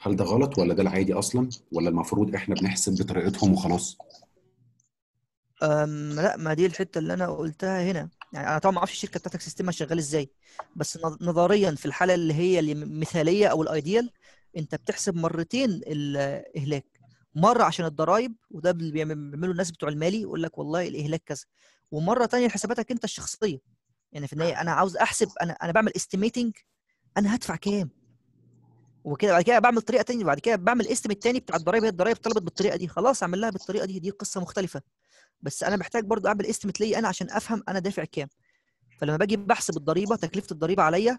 هل ده غلط ولا ده العادي اصلا، ولا المفروض احنا بنحسب بطريقتهم وخلاص؟ لا، ما دي الحته اللي انا قلتها هنا. يعني انا طبعا ما اعرفش الشركه بتاعتك سيستمها شغال ازاي، بس نظريا في الحاله اللي هي المثاليه او الايديال انت بتحسب مرتين الاهلاك. مره عشان الضرايب وده اللي بيعملوا الناس بتوع المالي، يقول لك والله الاهلاك كذا، ومره ثانيه حساباتك انت الشخصيه. يعني في النهايه انا عاوز احسب، انا بعمل استيميتنج انا هدفع كام وكده، بعد كده بعمل طريقه ثانيه، بعد كده بعمل استيميت ثاني بتاع الضرايب. هي الضرايب طلبت بالطريقه دي، خلاص اعمل لها بالطريقه دي، دي قصه مختلفه. بس انا محتاج برضو اعمل استيميت ليا انا عشان افهم انا دافع كام. فلما باجي بحسب الضريبه، تكلفه الضريبه عليا،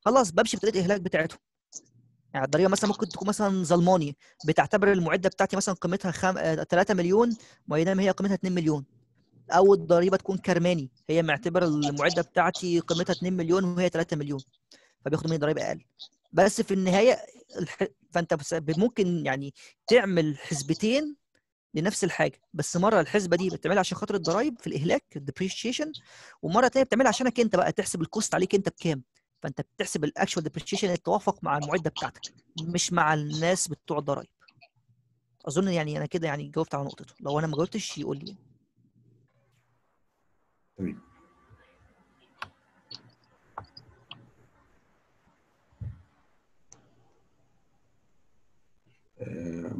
خلاص بمشي بطريقه الاهلاك بتاعتهم. يعني الضريبه مثلا ممكن تكون مثلا ظلماني، بتعتبر المعده بتاعتي مثلا قيمتها 3 مليون وينما هي قيمتها 2 مليون. او الضريبه تكون كرماني، هي معتبره المعده بتاعتي قيمتها 2 مليون وهي 3 مليون فبياخدوا مني ضريبه اقل. بس في النهايه فانت ممكن يعني تعمل حسبتين لنفس الحاجه، بس مره الحسبه دي بتعملها عشان خاطر الضرايب في الاهلاك الديبريشيشن، ومره ثانيه بتعملها عشانك انت بقى، تحسب الكوست عليك انت بكام. فانت بتحسب الاكشوال ديبريشيشن يتوافق مع المعده بتاعتك مش مع الناس بتوع الضرايب. اظن يعني انا كده يعني جاوبت على نقطته، لو انا ما جاوبتش يقول لي. تمام.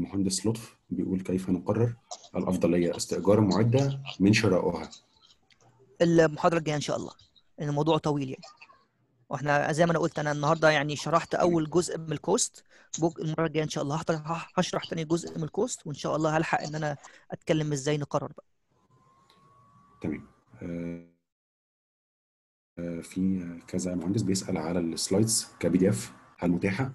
مهندس لطف بيقول كيف نقرر الافضليه استئجار معده من شرائها؟ المحاضره الجايه ان شاء الله، لان الموضوع طويل يعني. واحنا زي ما انا قلت انا النهارده يعني شرحت اول جزء من الكوست، المره الجايه ان شاء الله هشرح ثاني جزء من الكوست، وان شاء الله هلحق ان انا اتكلم ازاي نقرر بقى. تمام. في كذا مهندس بيسال على السلايدز كبي دي اف، هل متاحه؟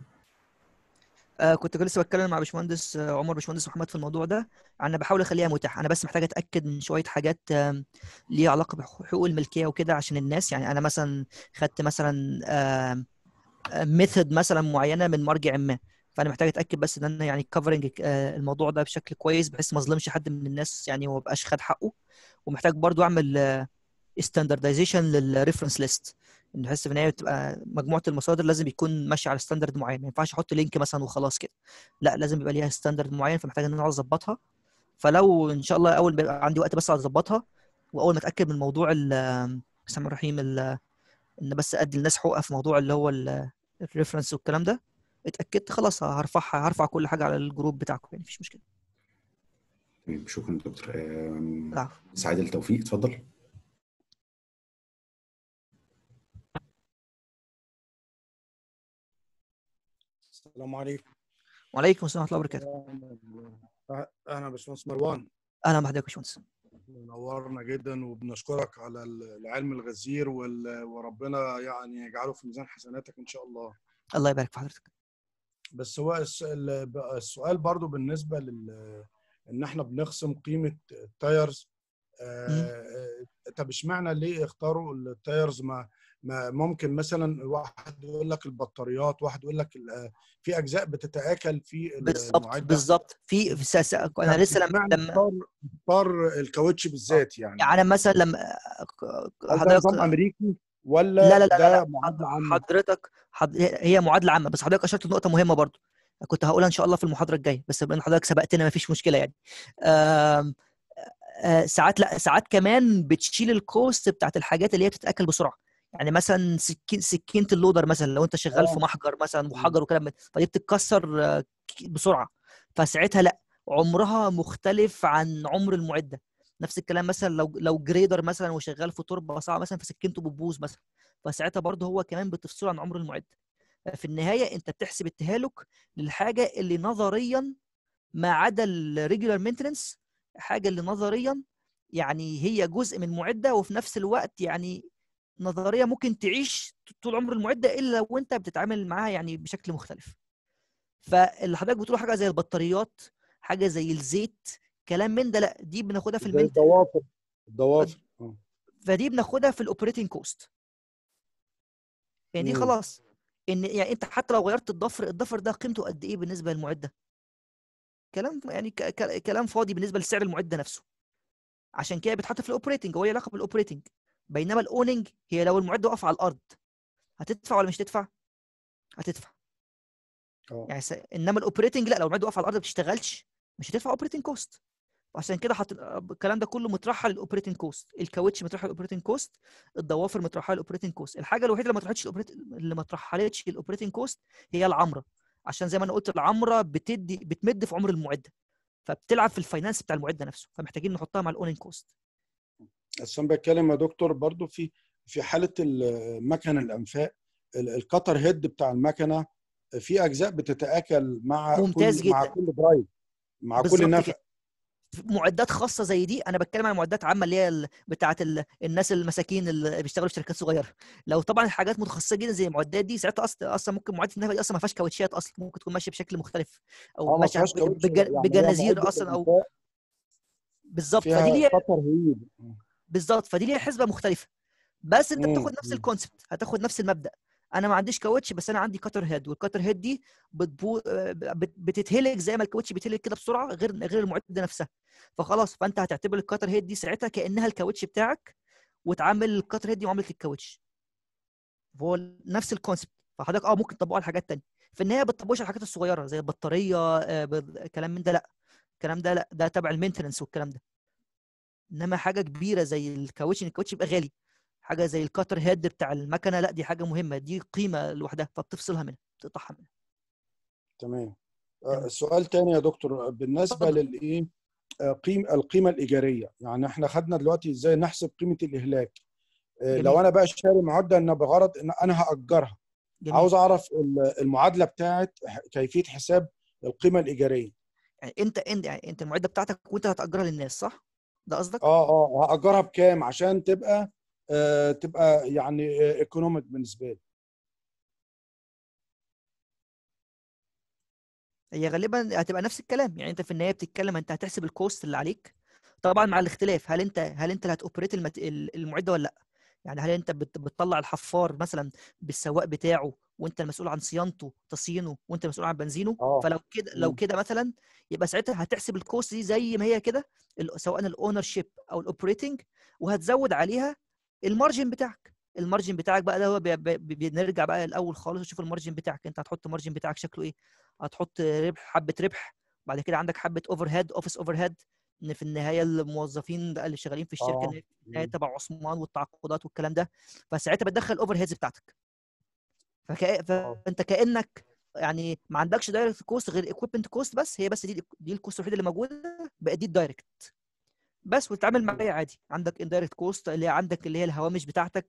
كنت لسه بتكلم مع باشمهندس عمر باشمهندس محمد في الموضوع ده، انا بحاول اخليها متاحه، انا بس محتاج اتاكد من شويه حاجات ليها علاقه بحقوق الملكيه وكده عشان الناس. يعني انا مثلا خدت مثلا ميثود مثلا معينه من مرجع ما، فانا محتاج اتاكد بس ان انا يعني كفرنج الموضوع ده بشكل كويس بحيث ما اظلمش حد من الناس يعني وما بقاش خد حقه. ومحتاج برضو اعمل ستاندردايزيشن للريفرنس ليست، بحيث في النهايه بتبقى مجموعه المصادر لازم يكون ماشي على ستاندرد معين، ما ينفعش احط لينك مثلا وخلاص كده، لا لازم يبقى ليها ستاندرد معين، فمحتاج ان انا اظبطها. فلو ان شاء الله اول ما يبقى عندي وقت بس هظبطها، واول ما اتاكد من موضوع بسم الله الرحمن الرحيم ان بس ادي للناس حقوقها في موضوع اللي هو الريفرنس والكلام ده، اتاكدت خلاص هرفعها، هرفع كل حاجه على الجروب بتاعكم يعني، مفيش مشكله. تمام، شكرا دكتور. سعيد التوفيق اتفضل. السلام عليكم. وعليكم السلام ورحمه الله وبركاته. اهلا باشمهندس مروان. اهلا بحضرتك يا باشمهندس، منورنا جدا وبنشكرك على العلم الغزير وربنا يعني يجعله في ميزان حسناتك ان شاء الله. الله يبارك في حضرتك. بس هو السؤال برضو بالنسبه ان احنا بنخصم قيمه التايرز، طب اشمعنى ليه اختاروا التايرز؟ ما ممكن مثلا واحد يقول لك البطاريات، واحد يقول لك في اجزاء بتتاكل في المعده. بالظبط في انا لسه لما الكاوتش بالذات يعني انا مثلا لما حضرتك نظام امريكي ولا لا معادله عامه حضرتك هي معادله عامه، بس حضرتك اشرت نقطه مهمه برضو كنت هقولها ان شاء الله في المحاضره الجايه، بس بما ان حضرتك سبقتنا مفيش مشكله يعني. ساعات لا ساعات كمان بتشيل الكوست بتاعت الحاجات اللي هي بتتاكل بسرعه، يعني مثلا سكينه اللودر مثلا لو انت شغال في محجر مثلا وحجر وكلام فدي بتتكسر بسرعه، فساعتها لا عمرها مختلف عن عمر المعده. نفس الكلام مثلا لو جريدر مثلا وشغال في تربه صعبه مثلا فسكينته بتبوظ مثلا، فساعتها برضه هو كمان بتفصله عن عمر المعده. في النهايه انت بتحسب التهالك للحاجه اللي نظريا ما عدا الريجولار مينتننس، حاجه اللي نظريا يعني هي جزء من معده وفي نفس الوقت يعني نظريه ممكن تعيش طول عمر المعده الا وانت بتتعامل معاها يعني بشكل مختلف. فاللي حضرتك بتقول حاجه زي البطاريات، حاجه زي الزيت، كلام من ده، لا دي بناخدها في المنتج الضوافر، فدي بناخدها في الاوبريتنج كوست يعني. دي خلاص ان يعني انت حتى لو غيرت الضفر ده قيمته قد ايه بالنسبه للمعده؟ كلام يعني كلام فاضي بالنسبه لسعر المعده نفسه، عشان كده بيتحط في الاوبريتنج، هو ليه علاقه بالاوبريتنج. بينما الاوننج هي لو المعده واقفه على الارض هتدفع ولا مش هتدفع؟ هتدفع. يعني انما الاوبريتنج لا، لو المعده واقفه على الارض ما بتشتغلش مش هتدفع اوبريتنج كوست. عشان كده الكلام ده كله مترحل للاوبريتنج كوست، الكاوتش مترحل للاوبريتنج كوست، الضوافر مترحله للاوبريتنج كوست. الحاجه الوحيده اللي ما ترحلتش للاوبريتنج كوست هي العمره، عشان زي ما انا قلت العمره بتمد في عمر المعده، فبتلعب في الفاينانس بتاع المعده نفسه، فمحتاجين نحطها مع الاوننج كوست. بس انا بتكلم يا دكتور برضو في حاله المكن الانفاق، القطر هيد بتاع المكنه في اجزاء بتتاكل مع ممتاز كل جدا. مع كل درايف مع كل نفق كده. معدات خاصه زي دي، انا بتكلم عن معدات عامه اللي هي بتاعه الناس المساكين اللي بيشتغلوا في شركات صغيره. لو طبعا الحاجات متخصصه جدا زي المعدات دي، ساعتها اصلا ممكن معدات النفق دي اصلا ما فيهاش كاوتشات اصلا، ممكن تكون ماشيه بشكل مختلف او ماشيه بجنازير يعني اصلا او بالظبط. فدي ليها بالظبط، فدي ليها حسبه مختلفه، بس انت بتاخد نفس الكونسبت، هتاخد نفس المبدا. انا ما عنديش كاوتش بس انا عندي كاتر هيد، والكاتر هيد دي بتتهلك زي ما الكاوتش بيتهلك كده بسرعه، غير المعده نفسها. فخلاص، فانت هتعتبر الكاتر هيد دي ساعتها كانها الكاوتش بتاعك، وتعامل الكاتر هيد دي معامله الكاوتش، هو نفس الكونسبت. فحضرتك ممكن تطبقه على حاجات ثانيه في النهايه، ما بتطبقوش على الحاجات الصغيره زي البطاريه الكلام من ده، لا الكلام ده لا، ده تبع المينتنس والكلام ده. انما حاجه كبيره زي الكاوتش، الكاوتش يبقى غالي، حاجه زي الكاتر هيد بتاع المكنه لا، دي حاجه مهمه، دي قيمه لوحدها، فبتفصلها منها، بتقطعها منها. تمام. سؤال تاني يا دكتور، بالنسبه للايه القيمه الايجاريه، يعني احنا خدنا دلوقتي ازاي نحسب قيمه الاهلاك. لو انا بقى شاري معده ان بغرض ان انا هاجرها، عاوز اعرف المعادله بتاعت كيفيه حساب القيمه الايجاريه. يعني انت المعده بتاعتك وانت هتاجرها للناس، صح؟ ده قصدك؟ هاجرها بكام عشان تبقى يعني ايكونوميك بالنسبه لي. هي غالبا هتبقى نفس الكلام، يعني انت في النهايه بتتكلم، انت هتحسب الكوست اللي عليك طبعا مع الاختلاف، هل انت اللي هتوبريت المعده ولا لا. يعني هل انت بتطلع الحفار مثلا بالسواق بتاعه، وانت المسؤول عن صيانته تصيينه، وانت المسؤول عن بنزينه. فلو كده مثلا، يبقى ساعتها هتحسب الكوست دي زي ما هي كده، سواء الاونر شيب او الاوبريتنج، وهتزود عليها المارجن بتاعك. المارجن بتاعك بقى ده هو بنرجع بقى الاول خالص وشوف المارجن بتاعك، انت هتحط المارجن بتاعك شكله ايه، هتحط ربح، حبه ربح، بعد كده عندك حبه اوفر هيد، اوفيس اوفر هيد، ان في النهايه الموظفين اللي شغالين في الشركه في النهايه تبع عثمان والتعاقدات والكلام ده، فساعتها بتدخل الاوفر هيدز بتاعتك. فانت كانك يعني ما عندكش دايركت كوست غير اكويبمنت كوست، بس هي بس دي الكوست الوحيده اللي موجوده، بقى دي الدايركت بس، وتتعامل معايا عادي. عندك اندايركت كوست اللي هي عندك اللي هي الهوامش بتاعتك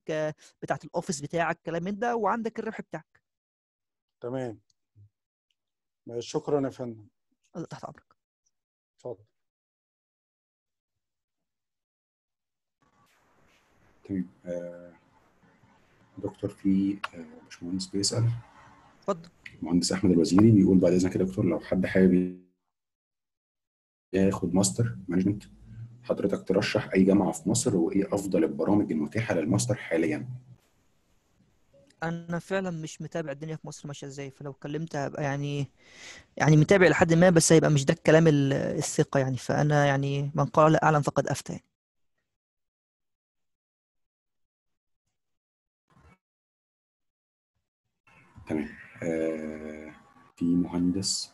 بتاعه الاوفيس بتاعك الكلام من ده، وعندك الربح بتاعك. تمام، شكرا يا فندم. الله، تحت امرك. اتفضل. تمام. دكتور، في باشمهندس بيسال. اتفضل. المهندس احمد الوزيري بيقول بعد اذنك يا دكتور، لو حد حابب ياخد ماستر مانجمنت، حضرتك ترشح اي جامعه في مصر، وايه افضل البرامج المتاحه للماستر حاليا؟ انا فعلا مش متابع الدنيا في مصر ماشيه ازاي، فلو كلمت هبقى يعني متابع لحد ما، بس هيبقى مش ده الكلام الثقه يعني. فانا يعني من قال لا اعلم فقد افتى يعني. تمام. في مهندس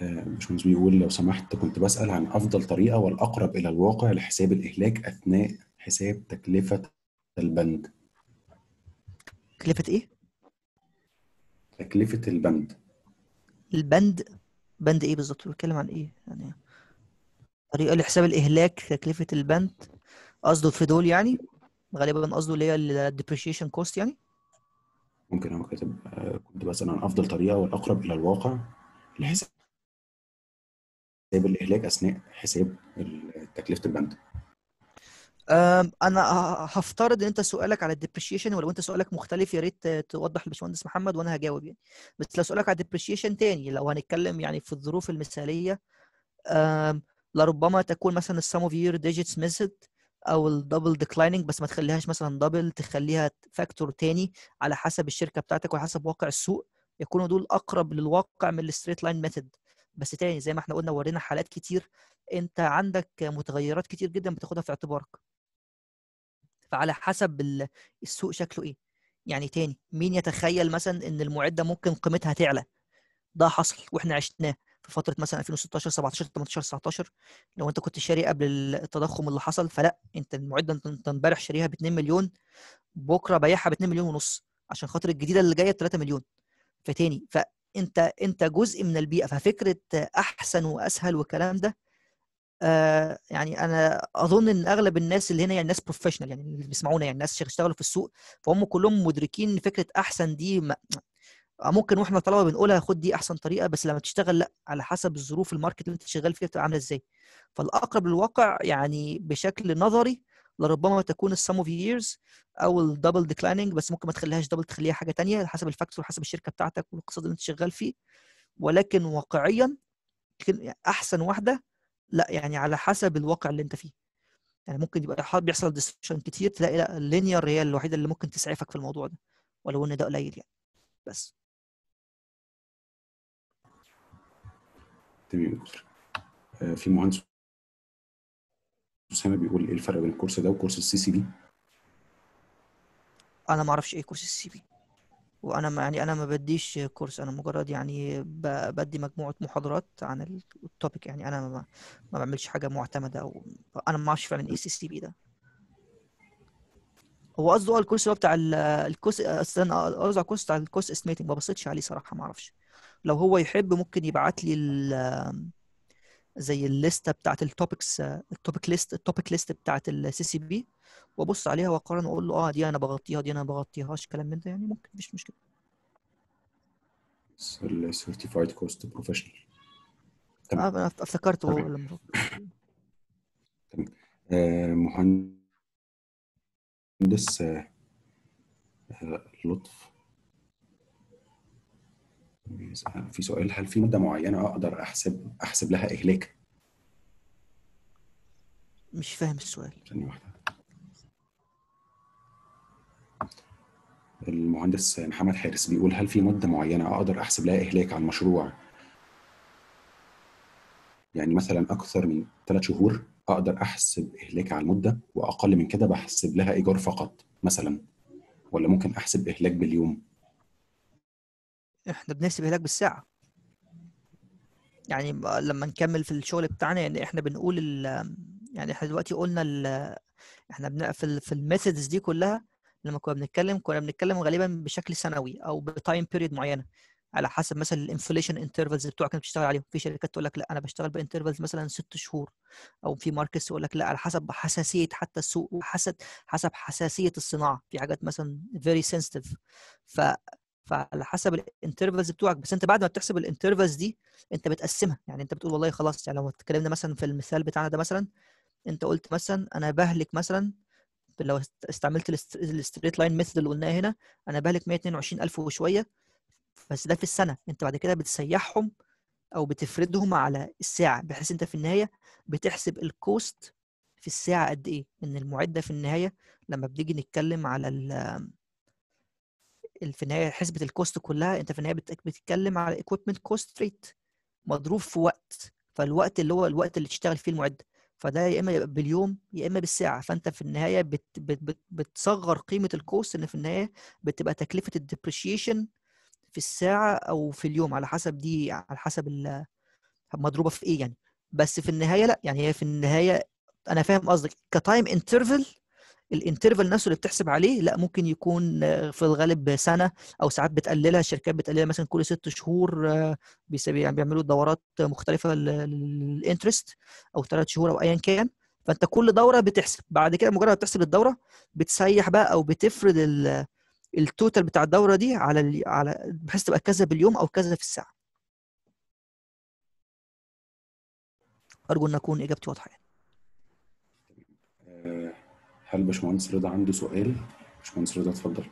باشمهندس بيقول لو سمحت، كنت بسأل عن أفضل طريقة والأقرب إلى الواقع لحساب الإهلاك أثناء حساب تكلفة البند. تكلفة إيه؟ تكلفة البند. بند إيه بالظبط؟ بيتكلم عن إيه؟ يعني طريقة لحساب الإهلاك تكلفة البند، قصده في دول يعني؟ غالبا قصده اللي هي الديبريشيشن كوست يعني؟ ممكن هو كاتب كنت بسأل عن أفضل طريقة والأقرب إلى الواقع لحساب الإهلاك أثناء حساب تكلفة البند. أنا هفترض إن أنت سؤالك على الديبريشيشن، ولو أنت سؤالك مختلف يا ريت توضح للباشمهندس محمد وأنا هجاوب يعني. بس لو سؤالك على الديبريشيشن تاني، لو هنتكلم يعني في الظروف المثالية، لربما تكون مثلا السم اوف يير ديجيتس ميثود أو الدبل ديكلايننج، بس ما تخليهاش مثلا دبل، تخليها فاكتور تاني على حسب الشركة بتاعتك وعلى حسب واقع السوق، يكونوا دول أقرب للواقع من الستريت لاين ميثود. بس تاني زي ما احنا قلنا، ورينا حالات كتير، انت عندك متغيرات كتير جدا بتاخدها في اعتبارك، فعلى حسب السوق شكله ايه يعني. تاني، مين يتخيل مثلا ان المعده ممكن قيمتها تعلى؟ ده حصل واحنا عشناه في فتره مثلا 2016 17 18 19. لو انت كنت شاري قبل التضخم اللي حصل، فلا، انت المعده انت امبارح شاريها ب 2 مليون، بكره بايعها ب 2 مليون ونص، عشان خاطر الجديده اللي جايه ب 3 مليون. فتاني انت جزء من البيئه، ففكره احسن واسهل والكلام ده، يعني انا اظن ان اغلب الناس اللي هنا يعني ناس بروفيشنال يعني، اللي بيسمعونا يعني ناس اشتغلوا في السوق، فهم كلهم مدركين فكره احسن دي ممكن واحنا طلبه بنقولها خد دي احسن طريقه، بس لما تشتغل لا، على حسب الظروف الماركت اللي انت شغال فيها بتبقى عامله ازاي. فالاقرب للواقع يعني بشكل نظري لربما تكون السم اوف ييرز او الدبل ديكلايننج، بس ممكن ما تخليهاش دبل، تخليها حاجه ثانيه حسب الفاكتور وحسب الشركه بتاعتك والاقتصاد اللي انت شغال فيه. ولكن واقعيا احسن واحده لا، يعني على حسب الواقع اللي انت فيه. يعني ممكن يبقى بيحصل ديسشن كتير، تلاقي لا اللينير هي الوحيده اللي ممكن تسعفك في الموضوع ده، ولو ان ده قليل يعني. بس تمام. في مهندس اسامه بيقول ايه الفرق بين الكورس ده وكورس السي سي بي؟ انا ما اعرفش ايه كورس السي بي، وانا يعني انا ما بديش كورس، انا مجرد يعني بدي مجموعه محاضرات عن التوبيك، يعني انا ما بعملش حاجه معتمده، او انا ما اعرفش فعلا ايه السي سي بي ده. هو قصده هو الكورس بتاع الكورس، استنى قصده الكورس بتاع الكورس استيميتنج، ما بصيتش عليه صراحه، ما اعرفش. لو هو يحب ممكن يبعت لي زي الليسته بتاعت التوبكس، التوبيك ليست بتاعت السي سي بي، وابص عليها واقارن واقول له اه دي انا بغطيها، دي انا ما بغطيهاش، كلام من ده يعني، ممكن مفيش مشكله. السيرتيفايد كوست بروفيشنال. تمام انا افتكرته هو لما تمام. مهندس لطف في سؤال، هل في مادة معينة أقدر أحسب لها إهلاك؟ مش فاهم السؤال. ثانية واحدة. المهندس محمد حارس بيقول هل في مادة معينة أقدر أحسب لها إهلاك على المشروع؟ يعني مثلا أكثر من 3 شهور أقدر أحسب إهلاك على المدة، وأقل من كده بحسب لها إيجار فقط مثلا، ولا ممكن أحسب إهلاك باليوم؟ احنا بنحسب هلاك بالساعه، يعني لما نكمل في الشغل بتاعنا، يعني احنا بنقول يعني احنا دلوقتي قلنا احنا بنقفل في الميثودز دي كلها. لما كنا بنتكلم غالبا بشكل سنوي او بتايم بيريد معينه، على حسب مثلا الانفليشن انترفلز بتوعك انت بتشتغل عليهم. في شركات تقول لك لا انا بشتغل بانترفلز مثلا 6 شهور، او في ماركتس يقول لك لا على حسب حساسيه حتى السوق، حسب حساسيه الصناعه، في حاجات مثلا فيري سنسيتيف، فعلى حسب الانترفلز بتوعك. بس انت بعد ما بتحسب الانترفلز دي انت بتقسمها، يعني انت بتقول والله خلاص، يعني لو اتكلمنا مثلا في المثال بتاعنا ده، مثلا انت قلت مثلا انا بهلك مثلا، لو استعملت الستريت لاين ميثود اللي قلناها هنا، انا بهلك 122000 وشويه، بس ده في السنه. انت بعد كده بتسيحهم او بتفردهم على الساعه، بحيث انت في النهايه بتحسب الكوست في الساعه قد ايه، ان المعده في النهايه لما بنيجي نتكلم على في النهايه حسبه الكوست كلها، انت في النهايه بتتكلم على equipment cost rate مضروب في وقت، فالوقت اللي هو الوقت اللي تشتغل فيه المعده، فده يا اما باليوم يا اما بالساعه. فانت في النهايه بتصغر قيمه الكوست، ان في النهايه بتبقى تكلفه الديبريشيشن في الساعه او في اليوم، على حسب دي، على حسب مضروبه في ايه يعني. بس في النهايه لا، يعني هي في النهايه انا فاهم قصدك كتايم انترفل، الانترفال نفسه اللي بتحسب عليه لا ممكن يكون في الغالب سنه، او ساعات بتقللها، الشركات بتقللها مثلا كل 6 شهور، يعني بيعملوا دورات مختلفه للانترست، او 3 شهور او ايا كان. فانت كل دوره بتحسب، بعد كده مجرد ما بتحسب الدوره بتسيح بقى، او بتفرد التوتال بتاع الدوره دي على بحيث تبقى كذا باليوم او كذا في الساعه. ارجو ان اكون اجابتي واضحه يعني. هل باشمهندس رضا عنده سؤال؟ باشمهندس رضا اتفضل.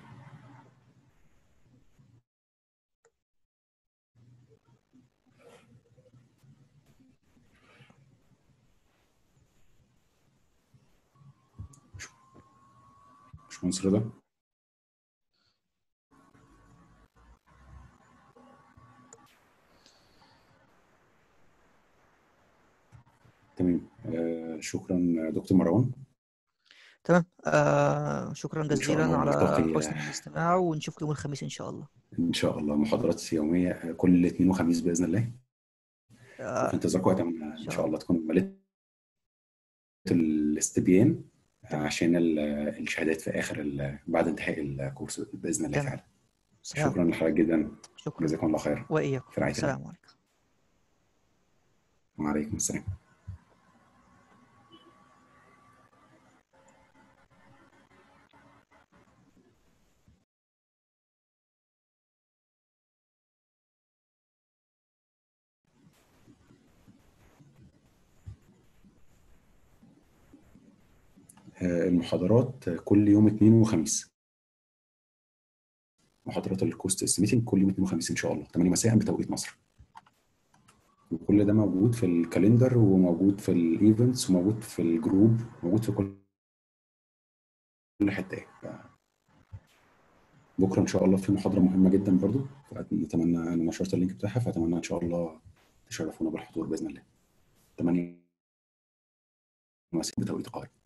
باشمهندس رضا؟ تمام. شكرا دكتور مروان. تمام. شكرا جزيلا على حسن الاستماع، ونشوفكم يوم الخميس ان شاء الله. ان شاء الله محاضرات يوميه كل اثنين وخميس باذن الله. في انتظاركم ان شاء الله تكون مليت الاستبيان عشان الشهادات في اخر بعد انتهاء الكورس باذن الله تعالى. شكرا لحضرتك جدا. شكرا، جزاكم الله خير. واياكم. السلام عليكم. وعليكم السلام. المحاضرات كل يوم اثنين وخميس. محاضرات الكوست استيميتنج كل يوم اثنين وخميس ان شاء الله 8 مساء بتوقيت مصر. وكل ده موجود في الكالندر وموجود في الايفنتس وموجود في الجروب وموجود في كل حته. بكره ان شاء الله في محاضره مهمه جدا برضو، فاتمنى انا نشرت اللينك بتاعها، فاتمنى ان شاء الله تشرفونا بالحضور باذن الله 8 مساء بتوقيت القاهره.